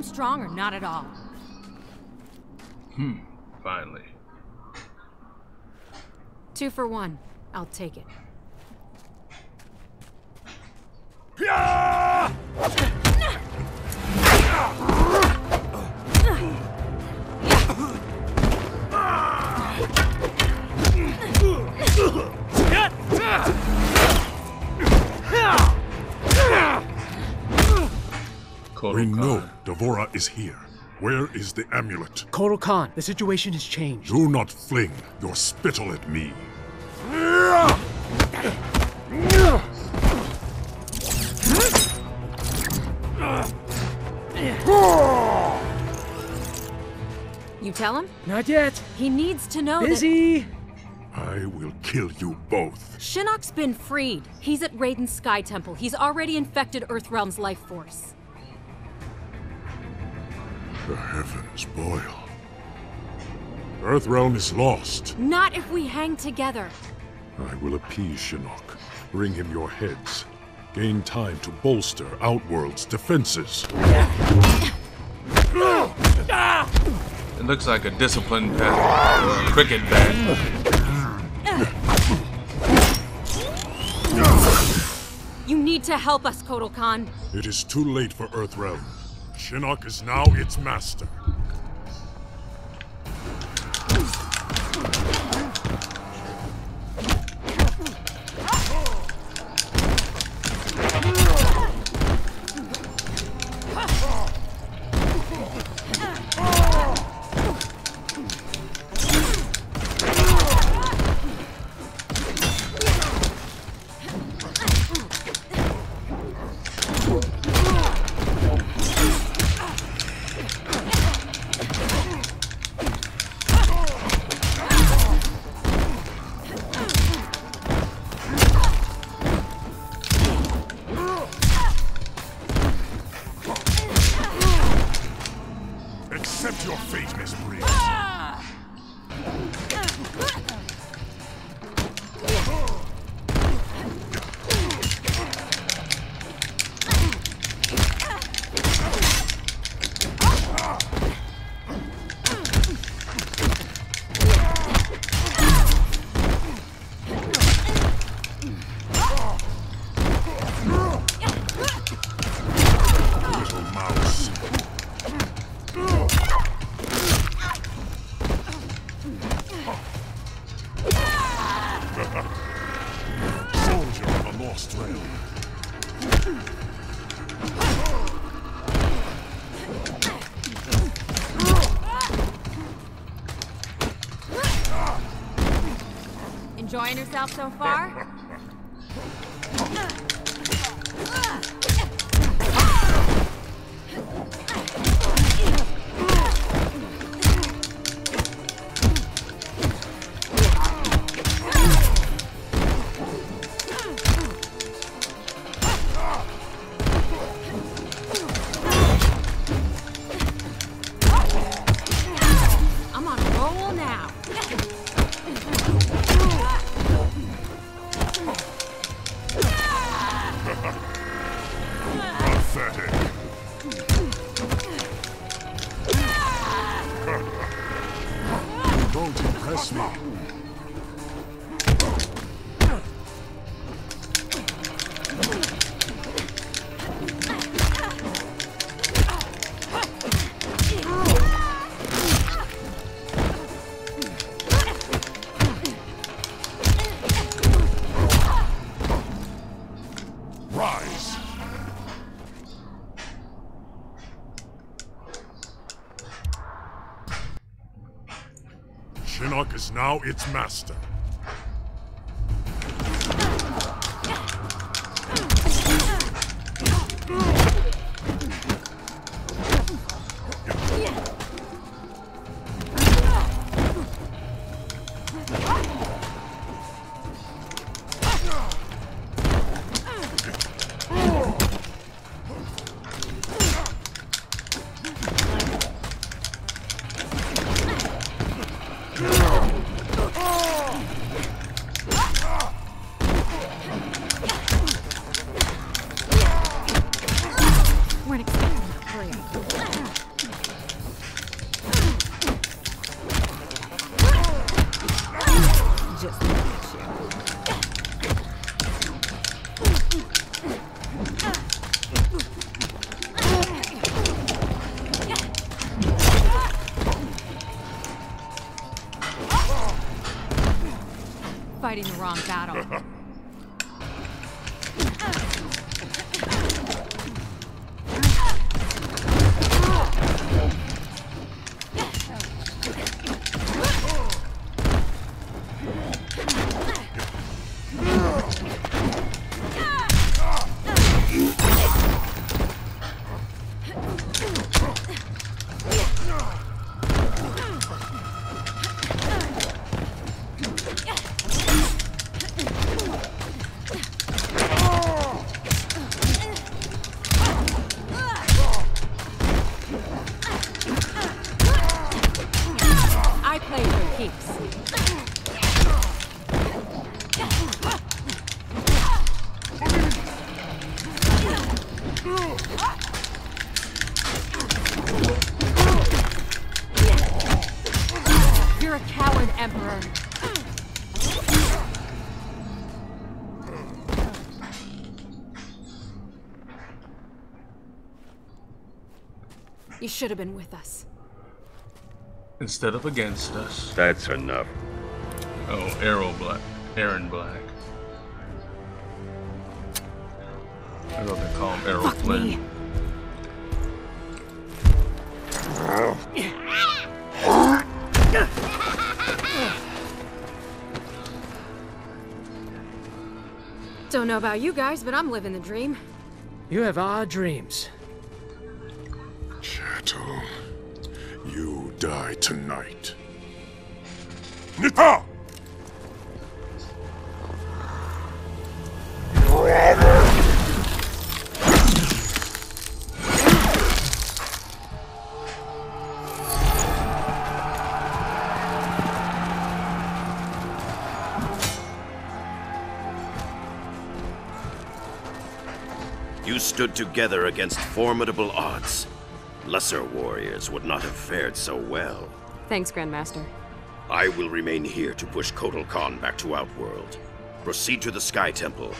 Strong or not at all. Hmm, finally. Two for one. I'll take it. We know Devora is here. Where is the amulet? Kotal Kahn, the situation has changed. Do not fling your spittle at me. You tell him? Not yet. He needs to know. Busy. That... I will kill you both. Shinnok's been freed. He's at Raiden's Sky Temple. He's already infected Earthrealm's life force. The heavens boil. Earthrealm is lost. Not if we hang together. I will appease Shinnok. Bring him your heads. Gain time to bolster Outworld's defenses. It looks like a disciplined pattern. Cricket bat. You need to help us, Kotal Kahn. It is too late for Earthrealm. Shinnok is now its master. Enjoying yourself so far? Shinnok is now its master. Fighting the wrong battle. You should have been with us. Instead of against us. That's enough. Oh, Arrow Black. Aaron Black. I don't think they call him Arrow Flynn. Don't know about you guys, but I'm living the dream. You have odd dreams. You die tonight. Nita! You stood together against formidable odds. Lesser warriors would not have fared so well. Thanks, Grandmaster. I will remain here to push Kotal Kahn back to Outworld. Proceed to the Sky Temple.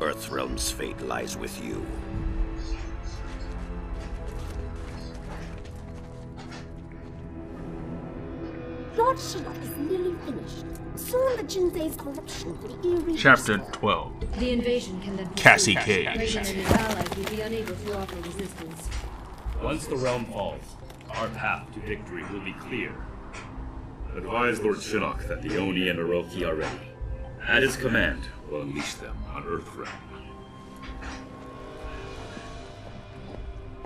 Earthrealm's fate lies with you. Lord Shinnok is nearly finished. Soon the Jinsei's corruption will be irreversible. Chapter twelve. The invasion can then Cassie Cage. Raiden and his allies will be unable to offer resistance. Once the realm falls, our path to victory will be clear. Advise Lord Shinnok that the Oni and Oroki are ready. At his command, we'll unleash them on Earthrealm.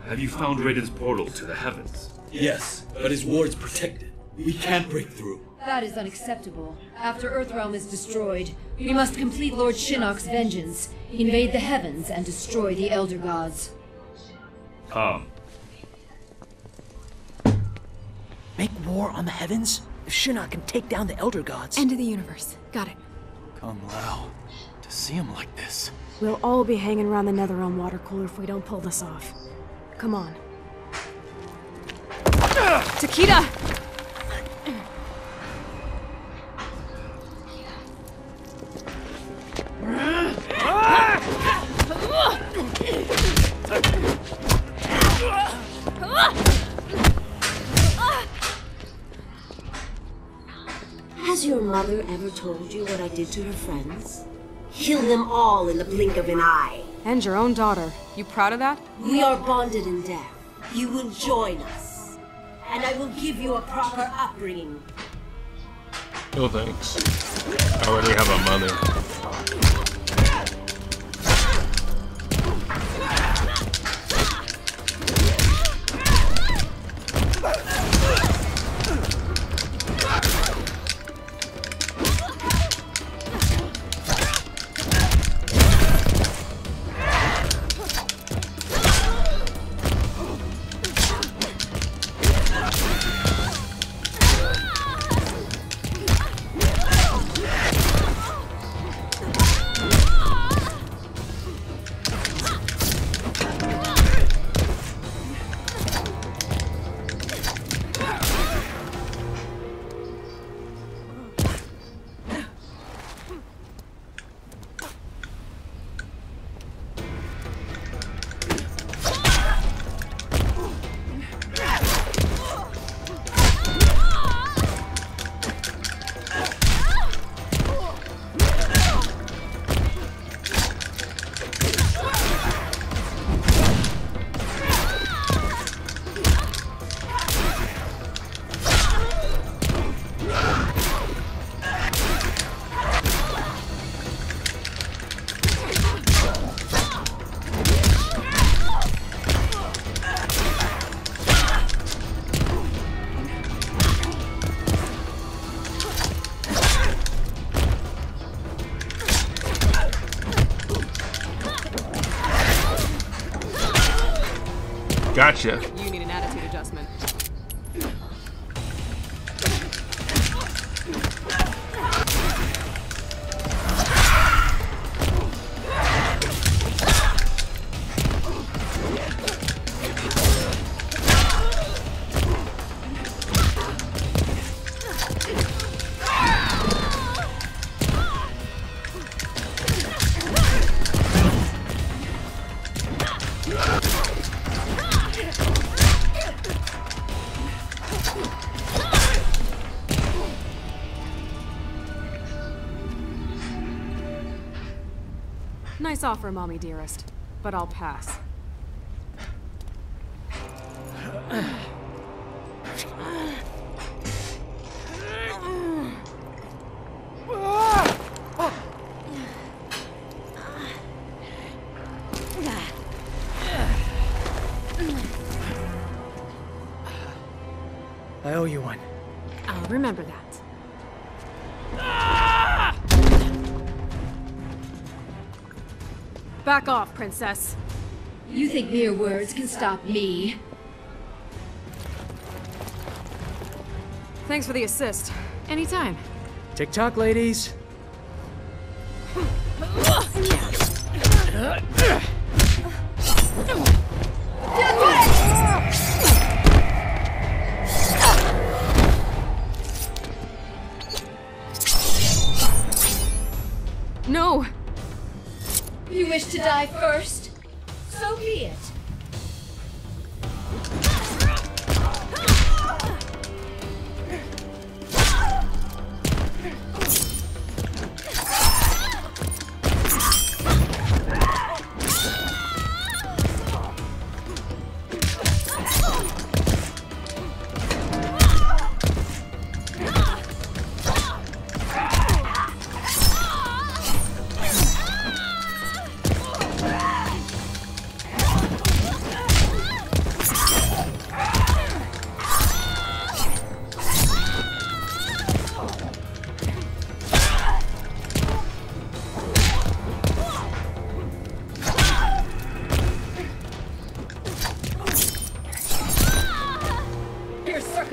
Have you found Raiden's portal to the heavens? Yes, but his ward's protected. We can't break through. That is unacceptable. After Earthrealm is destroyed, we must complete Lord Shinnok's vengeance, invade the heavens, and destroy the Elder Gods. Calm. Make war on the heavens? If Shinnok can take down the Elder Gods... End of the universe. Got it. Kung Lao. To see him like this... We'll all be hanging around the Netherrealm water cooler if we don't pull this off. Come on. Uh! Takeda! Has your mother ever told you what I did to her friends? Kill them all in the blink of an eye. And your own daughter. You proud of that? We are bonded in death. You will join us. And I will give you a proper upbringing. No thanks. I already have a mother. Gotcha. You need an attitude adjustment. Nice offer, Mommy dearest, but I'll pass. I owe you one. I'll remember that. Back off, princess. You think mere words can stop me? Thanks for the assist. Anytime. Tick-tock, ladies. No! You wish to die first? So be it.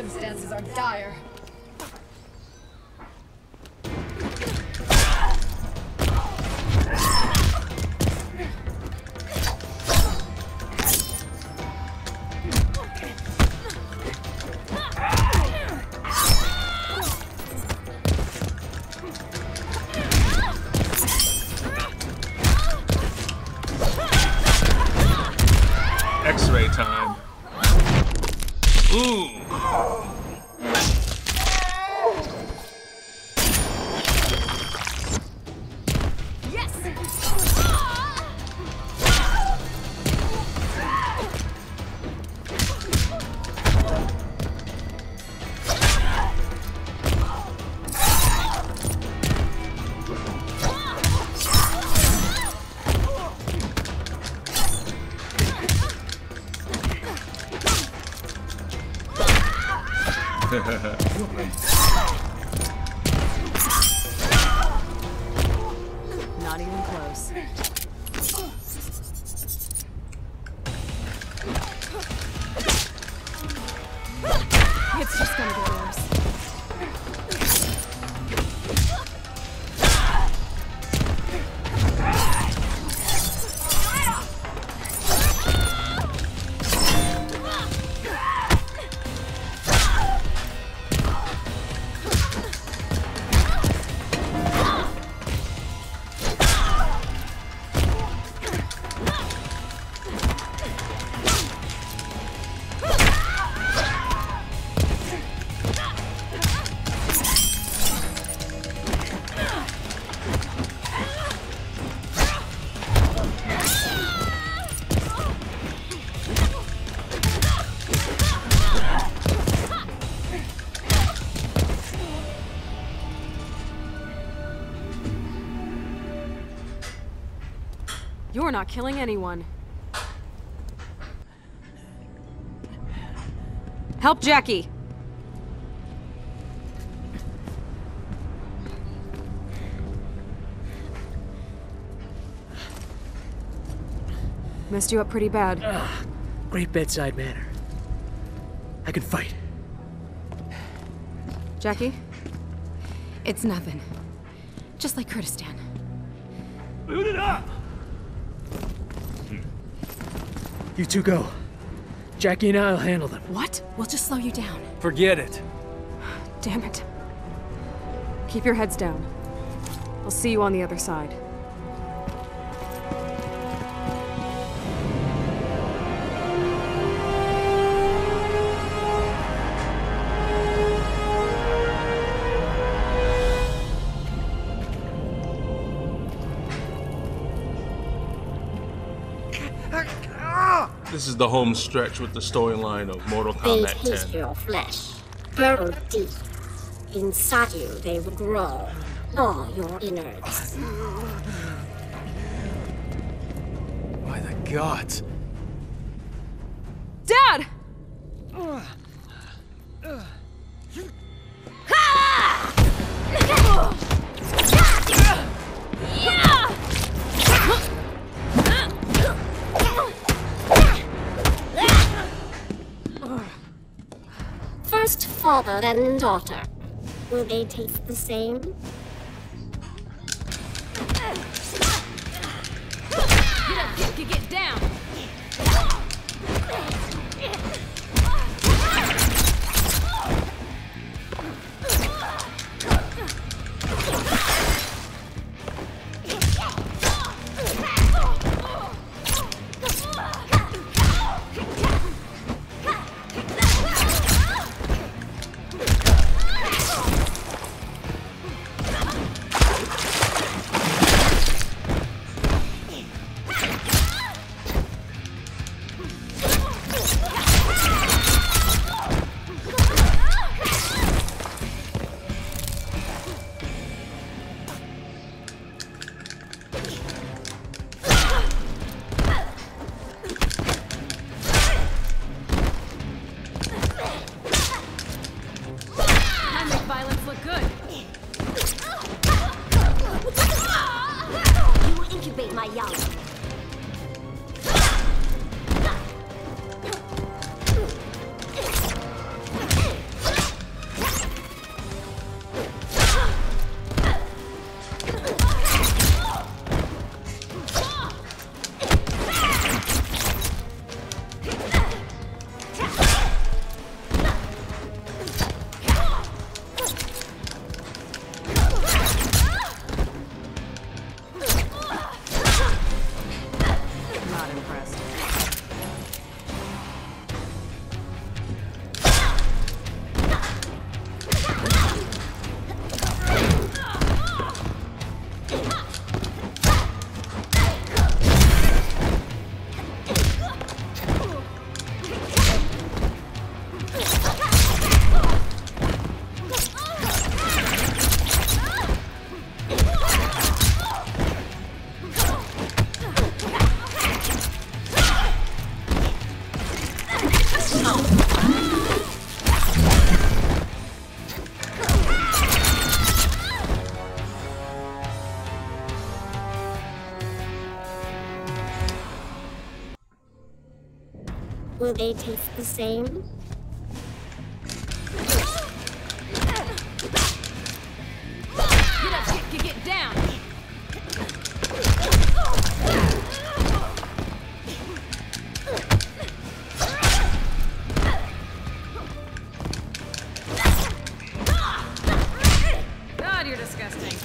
circumstances are dire. You're not killing anyone. Help Jacqui. Messed you up pretty bad. Uh, great bedside manner. I can fight. Jacqui? It's nothing. Just like Kurdistan. Loot it up! You two go. Jacqui and I'll handle them. What? We'll just slow you down. Forget it. Damn it. Keep your heads down. I'll see you on the other side. This is the home stretch with the storyline of Mortal Kombat ten. They hate your flesh, burrow deep. Inside you they will grow, all your innards. By the gods. Dad! Father and daughter. Will they taste the same? Get up, Jacqui, get down! Will they taste the same? Get up, get, get, get down! God, you're disgusting.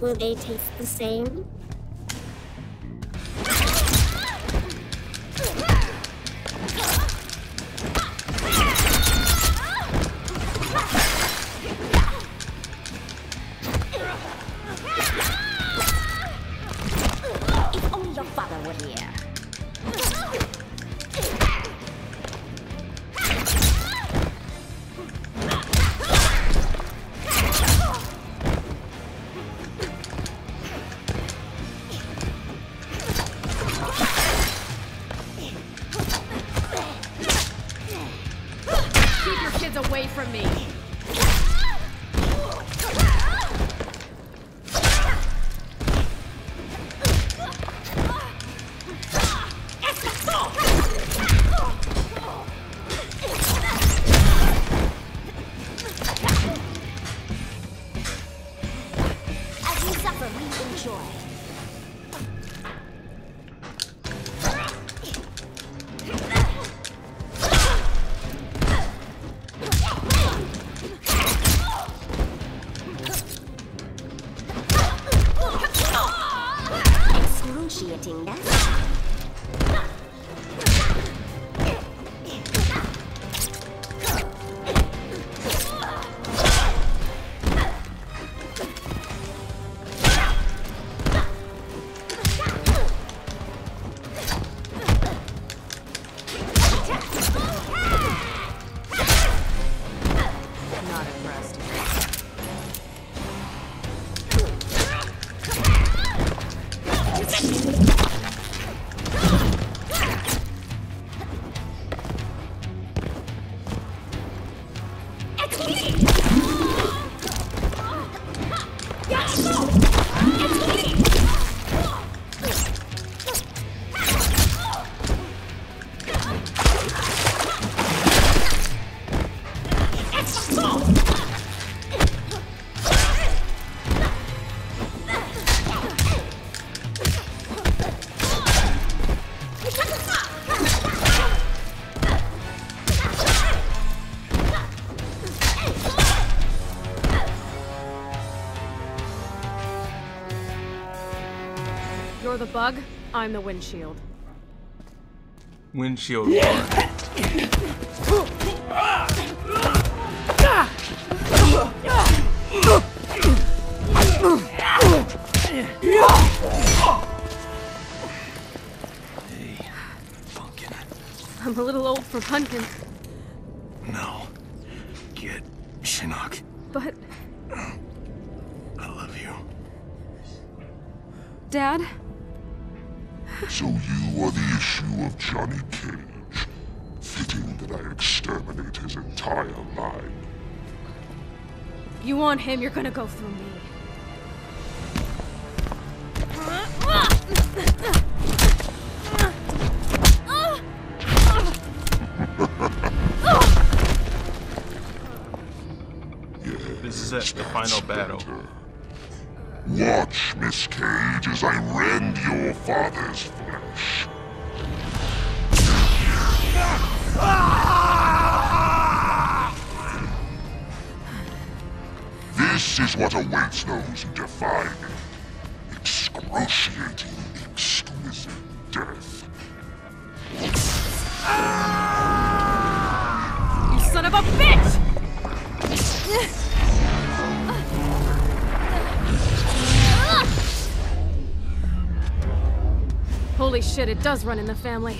Will they taste the same? If only your father were here. You're the bug, I'm the windshield. Windshield guard. Hey, pumpkin. I'm a little old for pumpkins. No. Get Shinnok. But... I love you. Dad? So you are the issue of Johnny Cage. Fitting that I exterminate his entire line. You want him, you're gonna go through me. Yes, this is it, the final battle. Better. Watch, Miss Cage, as I rend your father's flesh. This is what awaits those who defy me. Excruciating, exquisite death. You son of a bitch! Holy shit, it does run in the family.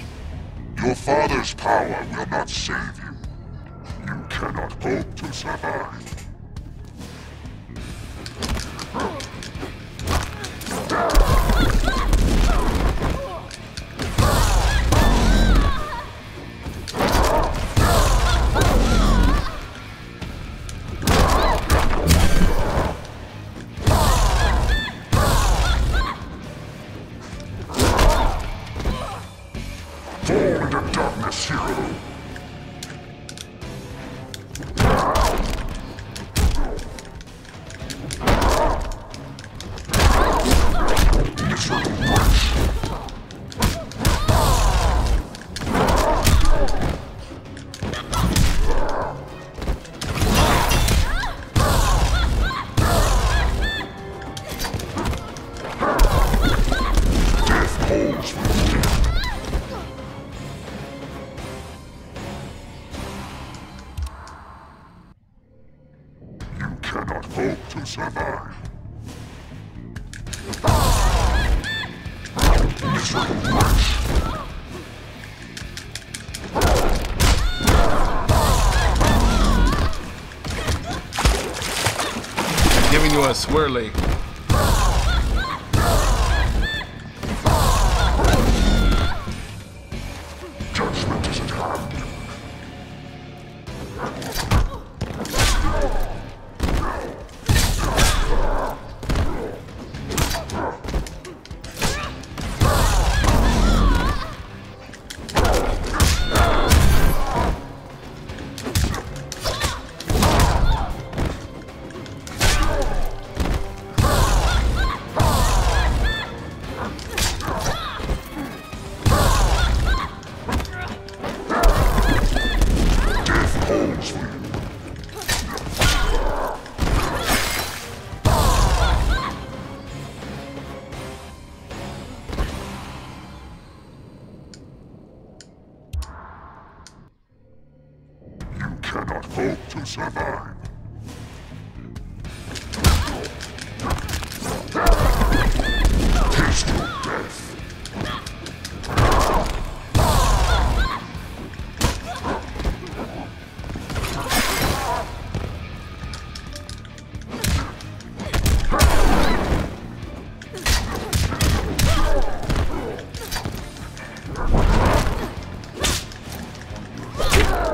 Your father's power will not save you. You cannot hope to survive. Swirly. Judgment is at hand.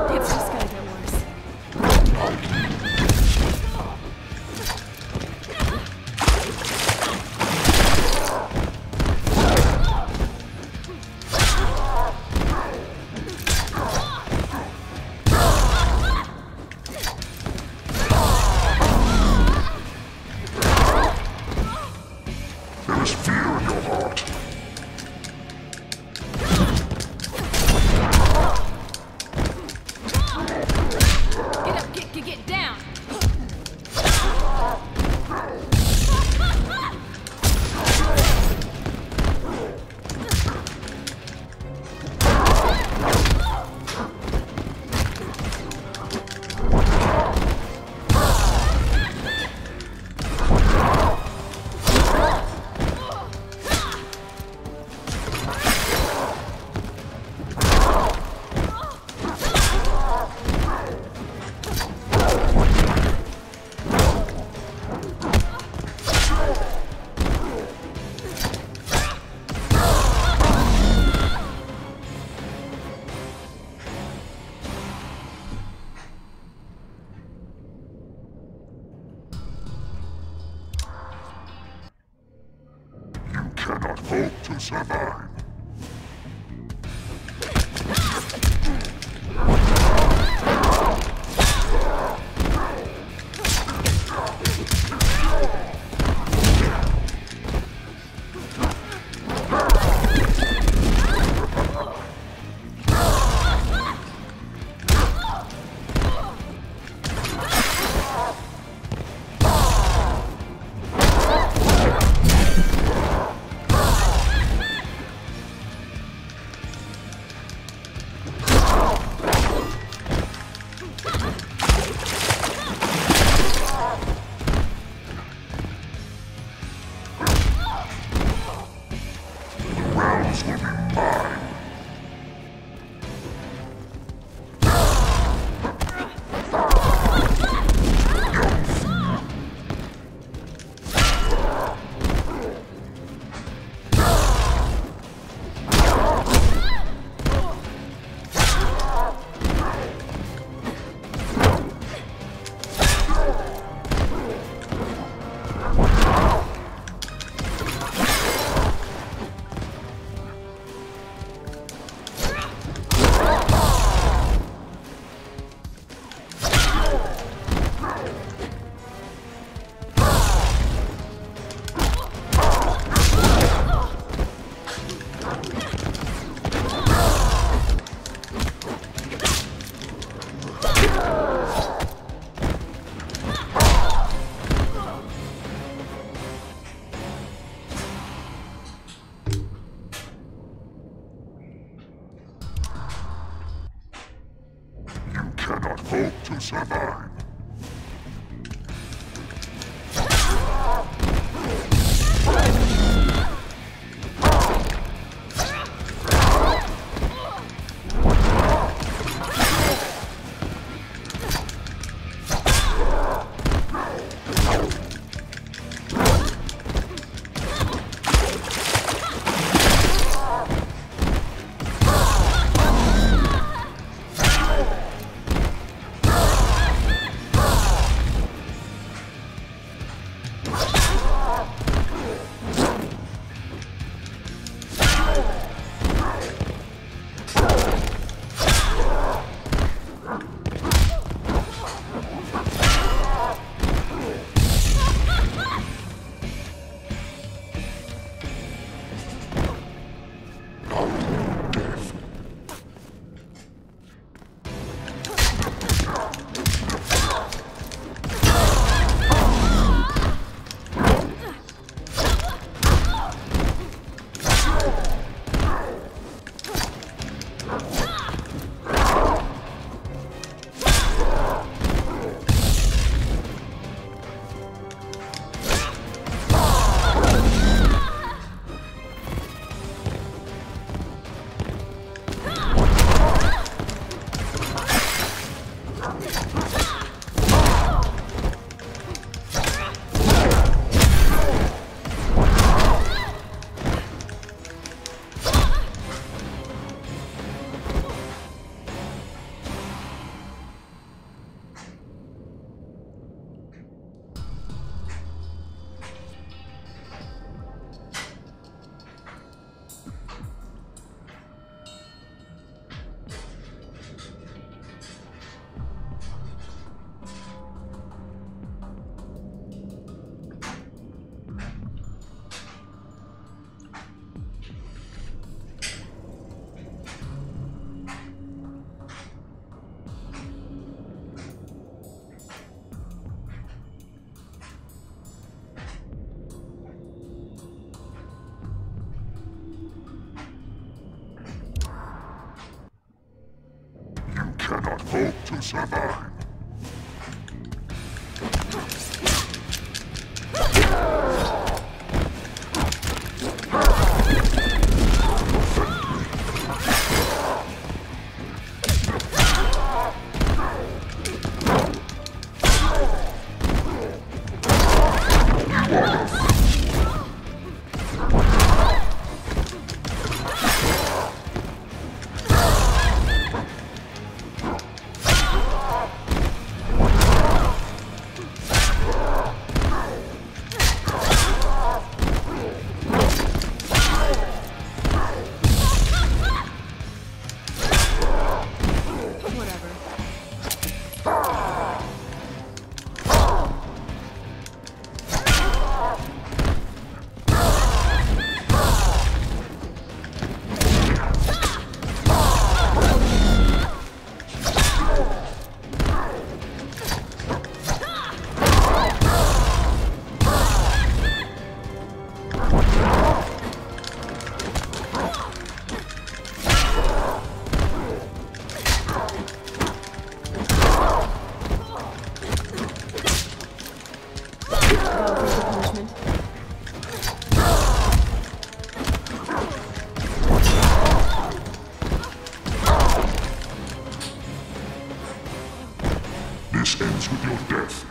It's just gonna get worse. survive. To survive. Oh! This ends with your death.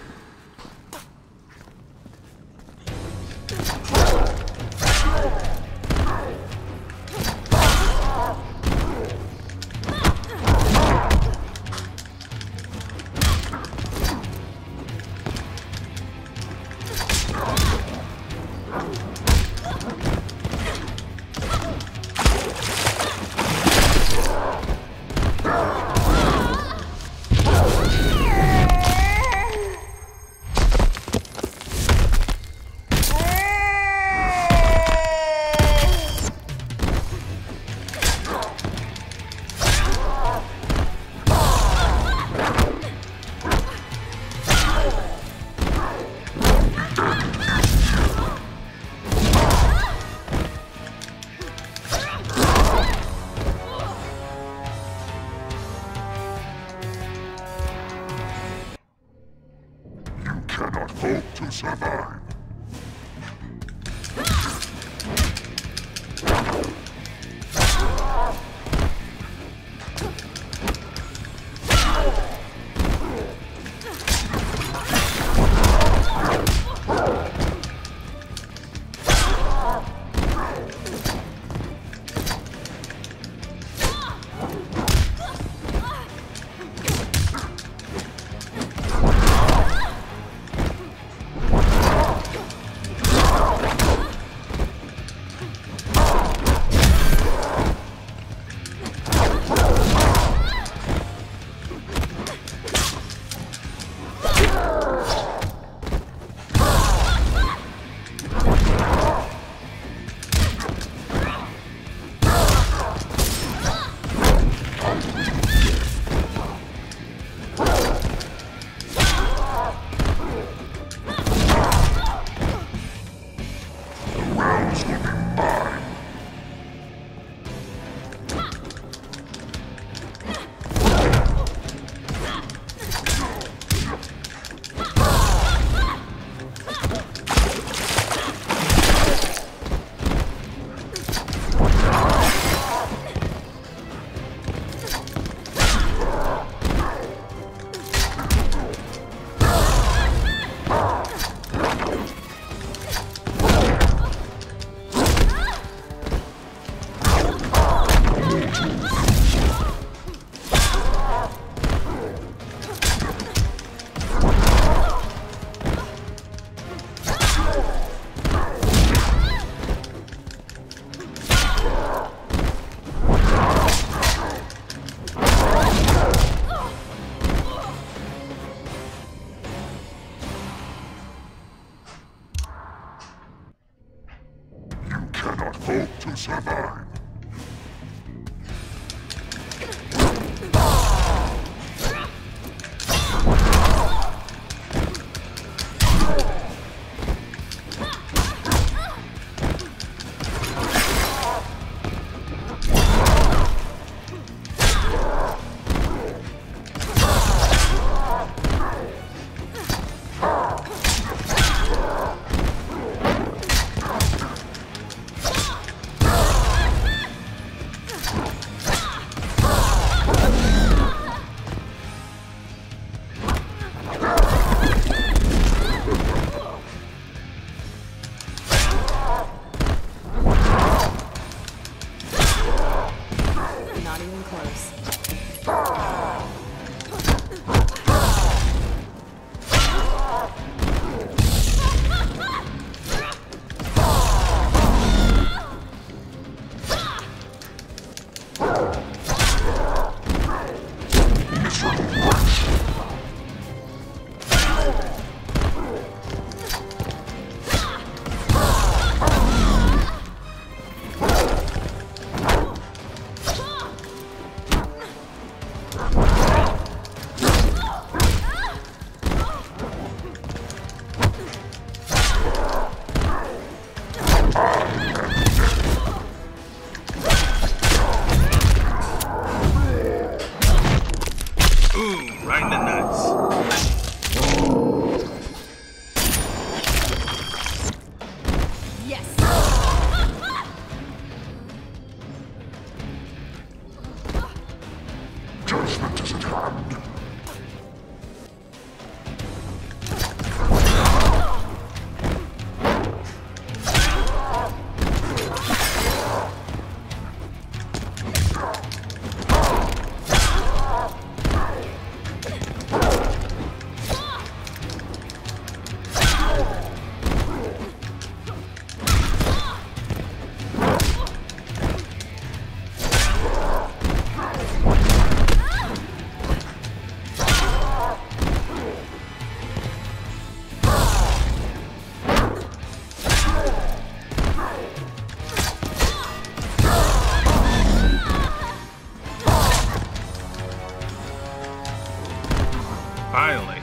Finally.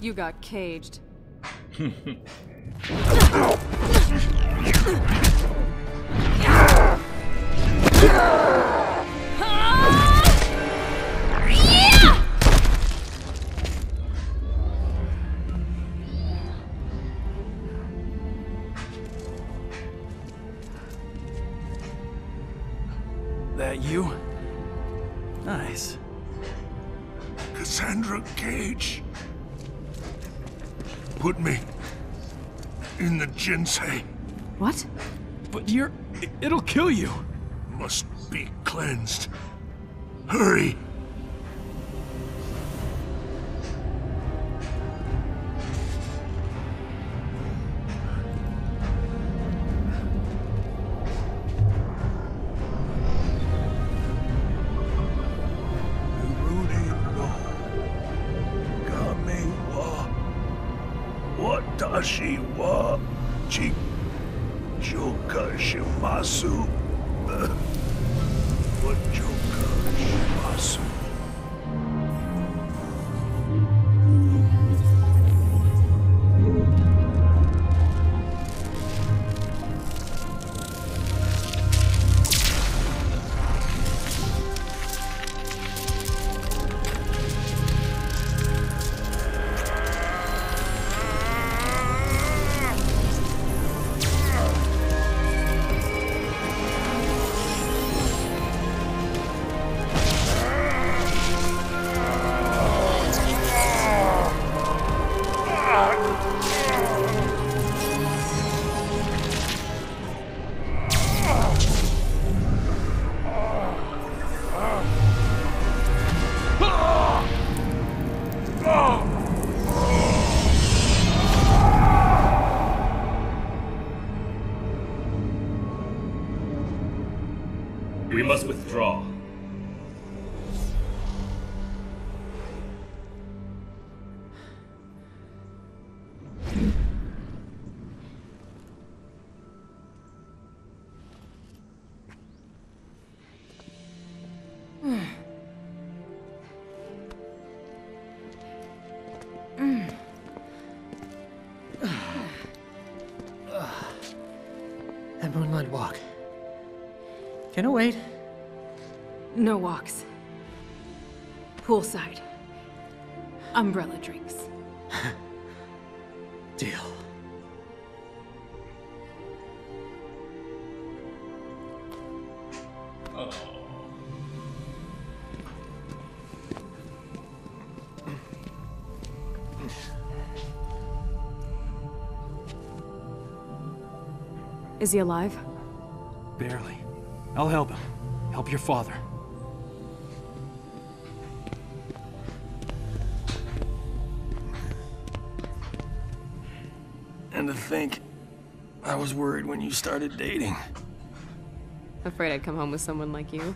You got caged. That you? Nice. Cassandra Cage. Put me in the Jinsei. What? But you're... it'll kill you. Must be cleansed. Hurry! Walk. Can I wait? No walks. Poolside. Umbrella drinks. Deal. Oh. Is he alive? Barely. I'll help him. Help your father. And to think, I was worried when you started dating. Afraid I'd come home with someone like you?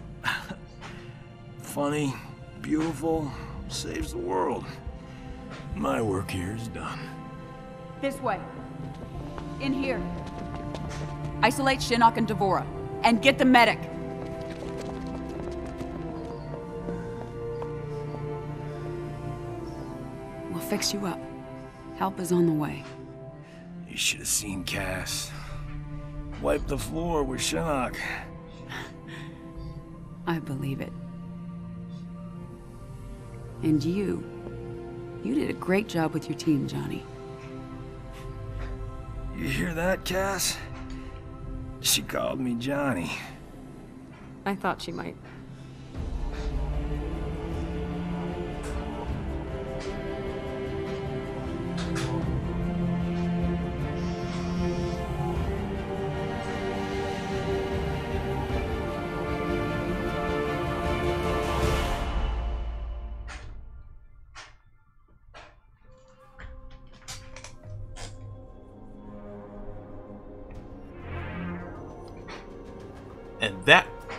Funny, beautiful, saves the world. My work here is done. This way. In here. Isolate Shinnok and Devora. And get the medic! We'll fix you up. Help is on the way. You should have seen Cass. Wipe the floor with Shinnok. I believe it. And you... you did a great job with your team, Johnny. You hear that, Cass? She called me Johnny. I thought she might.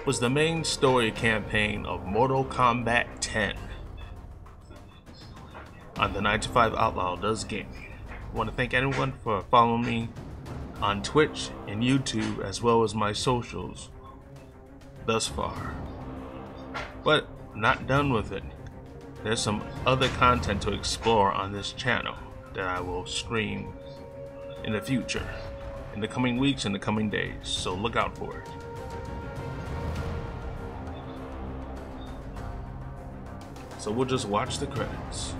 Was the main story campaign of Mortal Kombat ten on the nine to five Outlaw Does Gaming. I want to thank everyone for following me on Twitch and YouTube as well as my socials thus far. but I'm not done with it. There's some other content to explore on this channel that I will stream in the future, in the coming weeks, in the coming days, so look out for it. So we'll just watch the credits.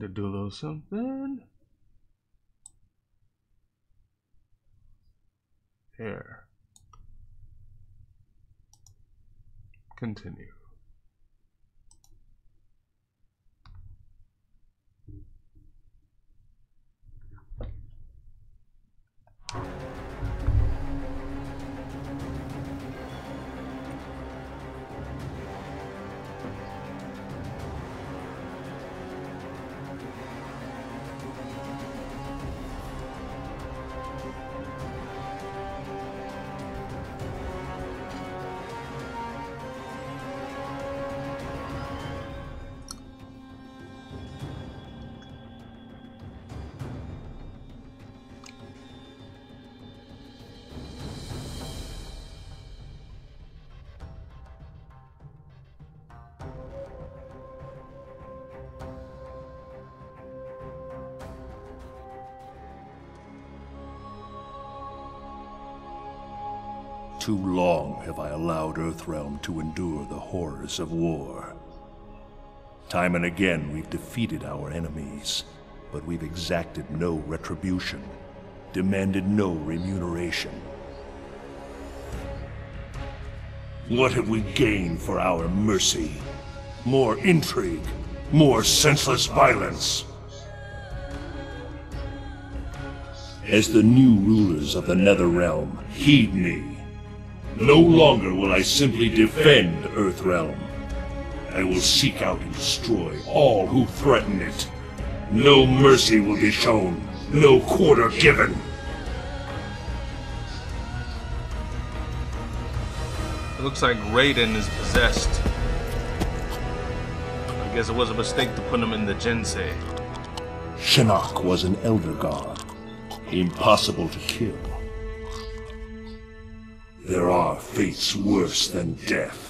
To do a little something here. Continue. Too long have I allowed Earthrealm to endure the horrors of war. Time and again we've defeated our enemies, but we've exacted no retribution, demanded no remuneration. What have we gained for our mercy? More intrigue, more senseless violence. As the new rulers of the Netherrealm, heed me. No longer will I simply defend Earthrealm. I will seek out and destroy all who threaten it. No mercy will be shown, no quarter given. It looks like Raiden is possessed. I guess it was a mistake to put him in the Jinsei. Shinnok was an elder god, impossible to kill. There are fates worse than death.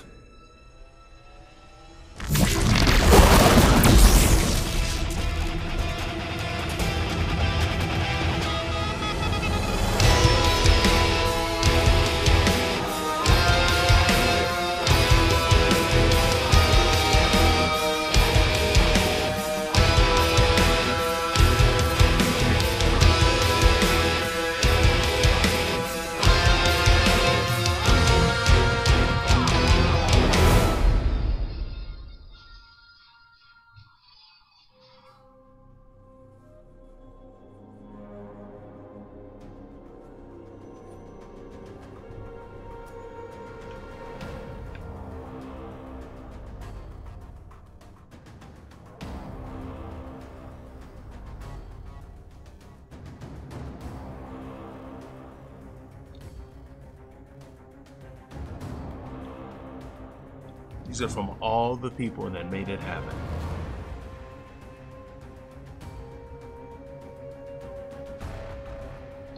These are from all the people that made it happen.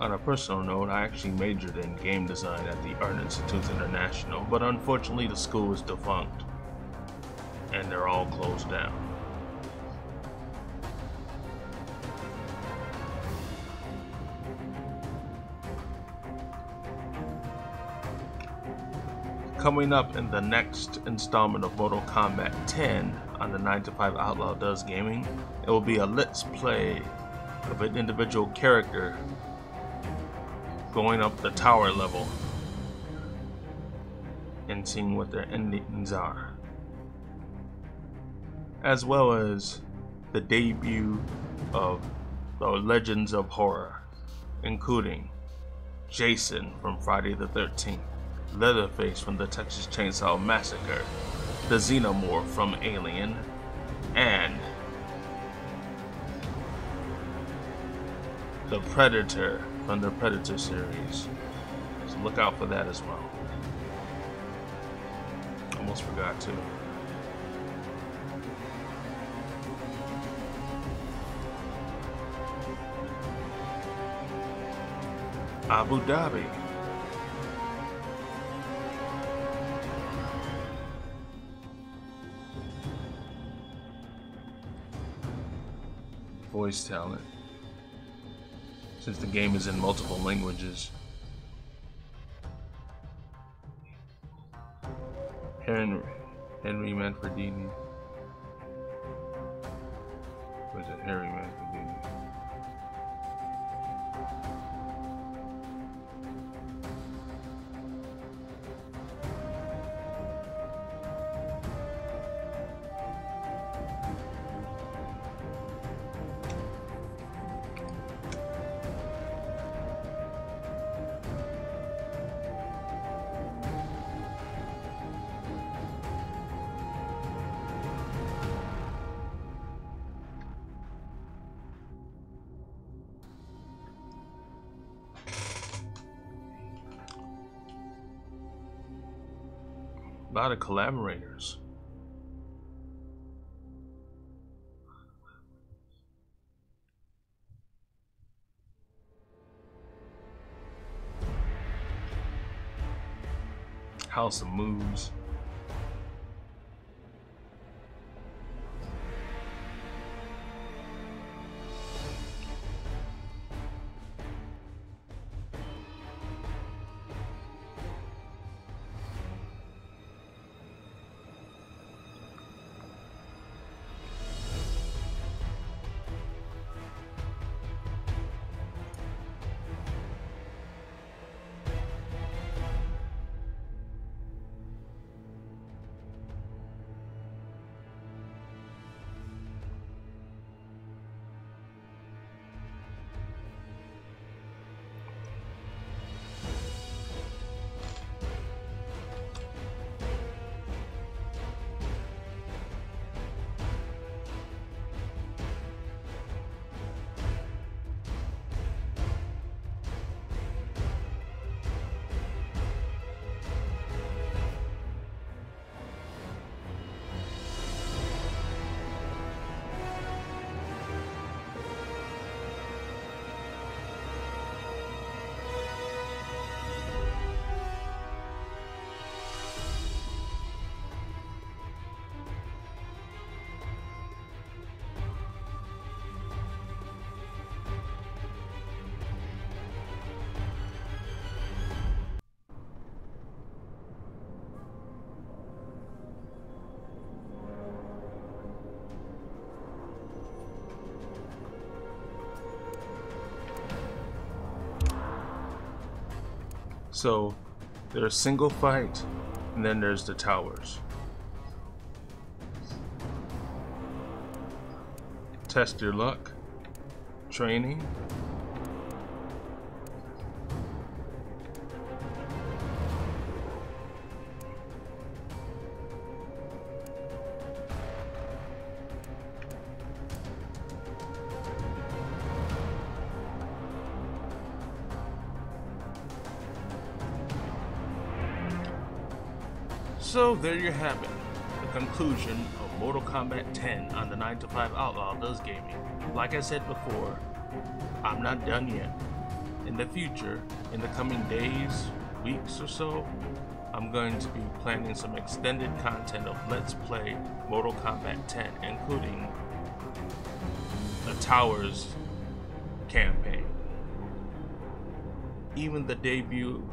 On a personal note, I actually majored in game design at the Art Institute International, but unfortunately the school is defunct and they're all closed down. Coming up in the next installment of Mortal Kombat ten on the nine to five Outlaw Does Gaming, it will be a Let's Play of an individual character going up the tower level and seeing what their endings are, as well as the debut of the Legends of Horror, including Jason from Friday the thirteenth, Leatherface from the Texas Chainsaw Massacre, the Xenomorph from Alien, and the Predator from the Predator series. So look out for that as well. Almost forgot too. Abu Dhabi. Voice talent. Since the game is in multiple languages, Henry, Henry Manfredini. Was it Harry Manfredini? A lot of collaborators. House of Moves. So there's single fight, and then there's the towers. Test your luck, training. So there you have it, the conclusion of Mortal Kombat ten on the nine to five Outlaw Does Gaming. Like I said before, I'm not done yet. In the future, in the coming days, weeks or so, I'm going to be planning some extended content of Let's Play Mortal Kombat ten, including the Towers campaign. Even the debut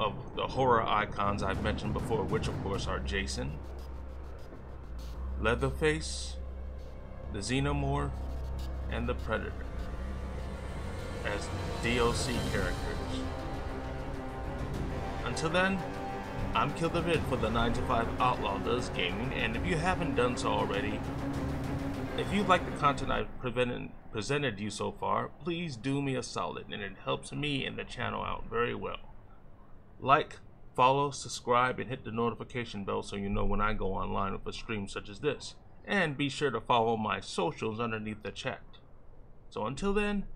of the horror icons I've mentioned before, which of course are Jason, Leatherface, the Xenomorph, and the Predator as D L C characters. Until then, I'm Kill the Vid for the nine to five Outlaw Does Gaming, and if you haven't done so already, if you like the content I've prevented, presented you so far, please do me a solid, and it helps me and the channel out very well. Like, follow, subscribe, and hit the notification bell so you know when I go online with a stream such as this. And be sure to follow my socials underneath the chat. So until then,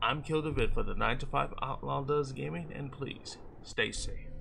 I'm Kill the Vid for the nine to five Outlaw Does Gaming, and please, stay safe.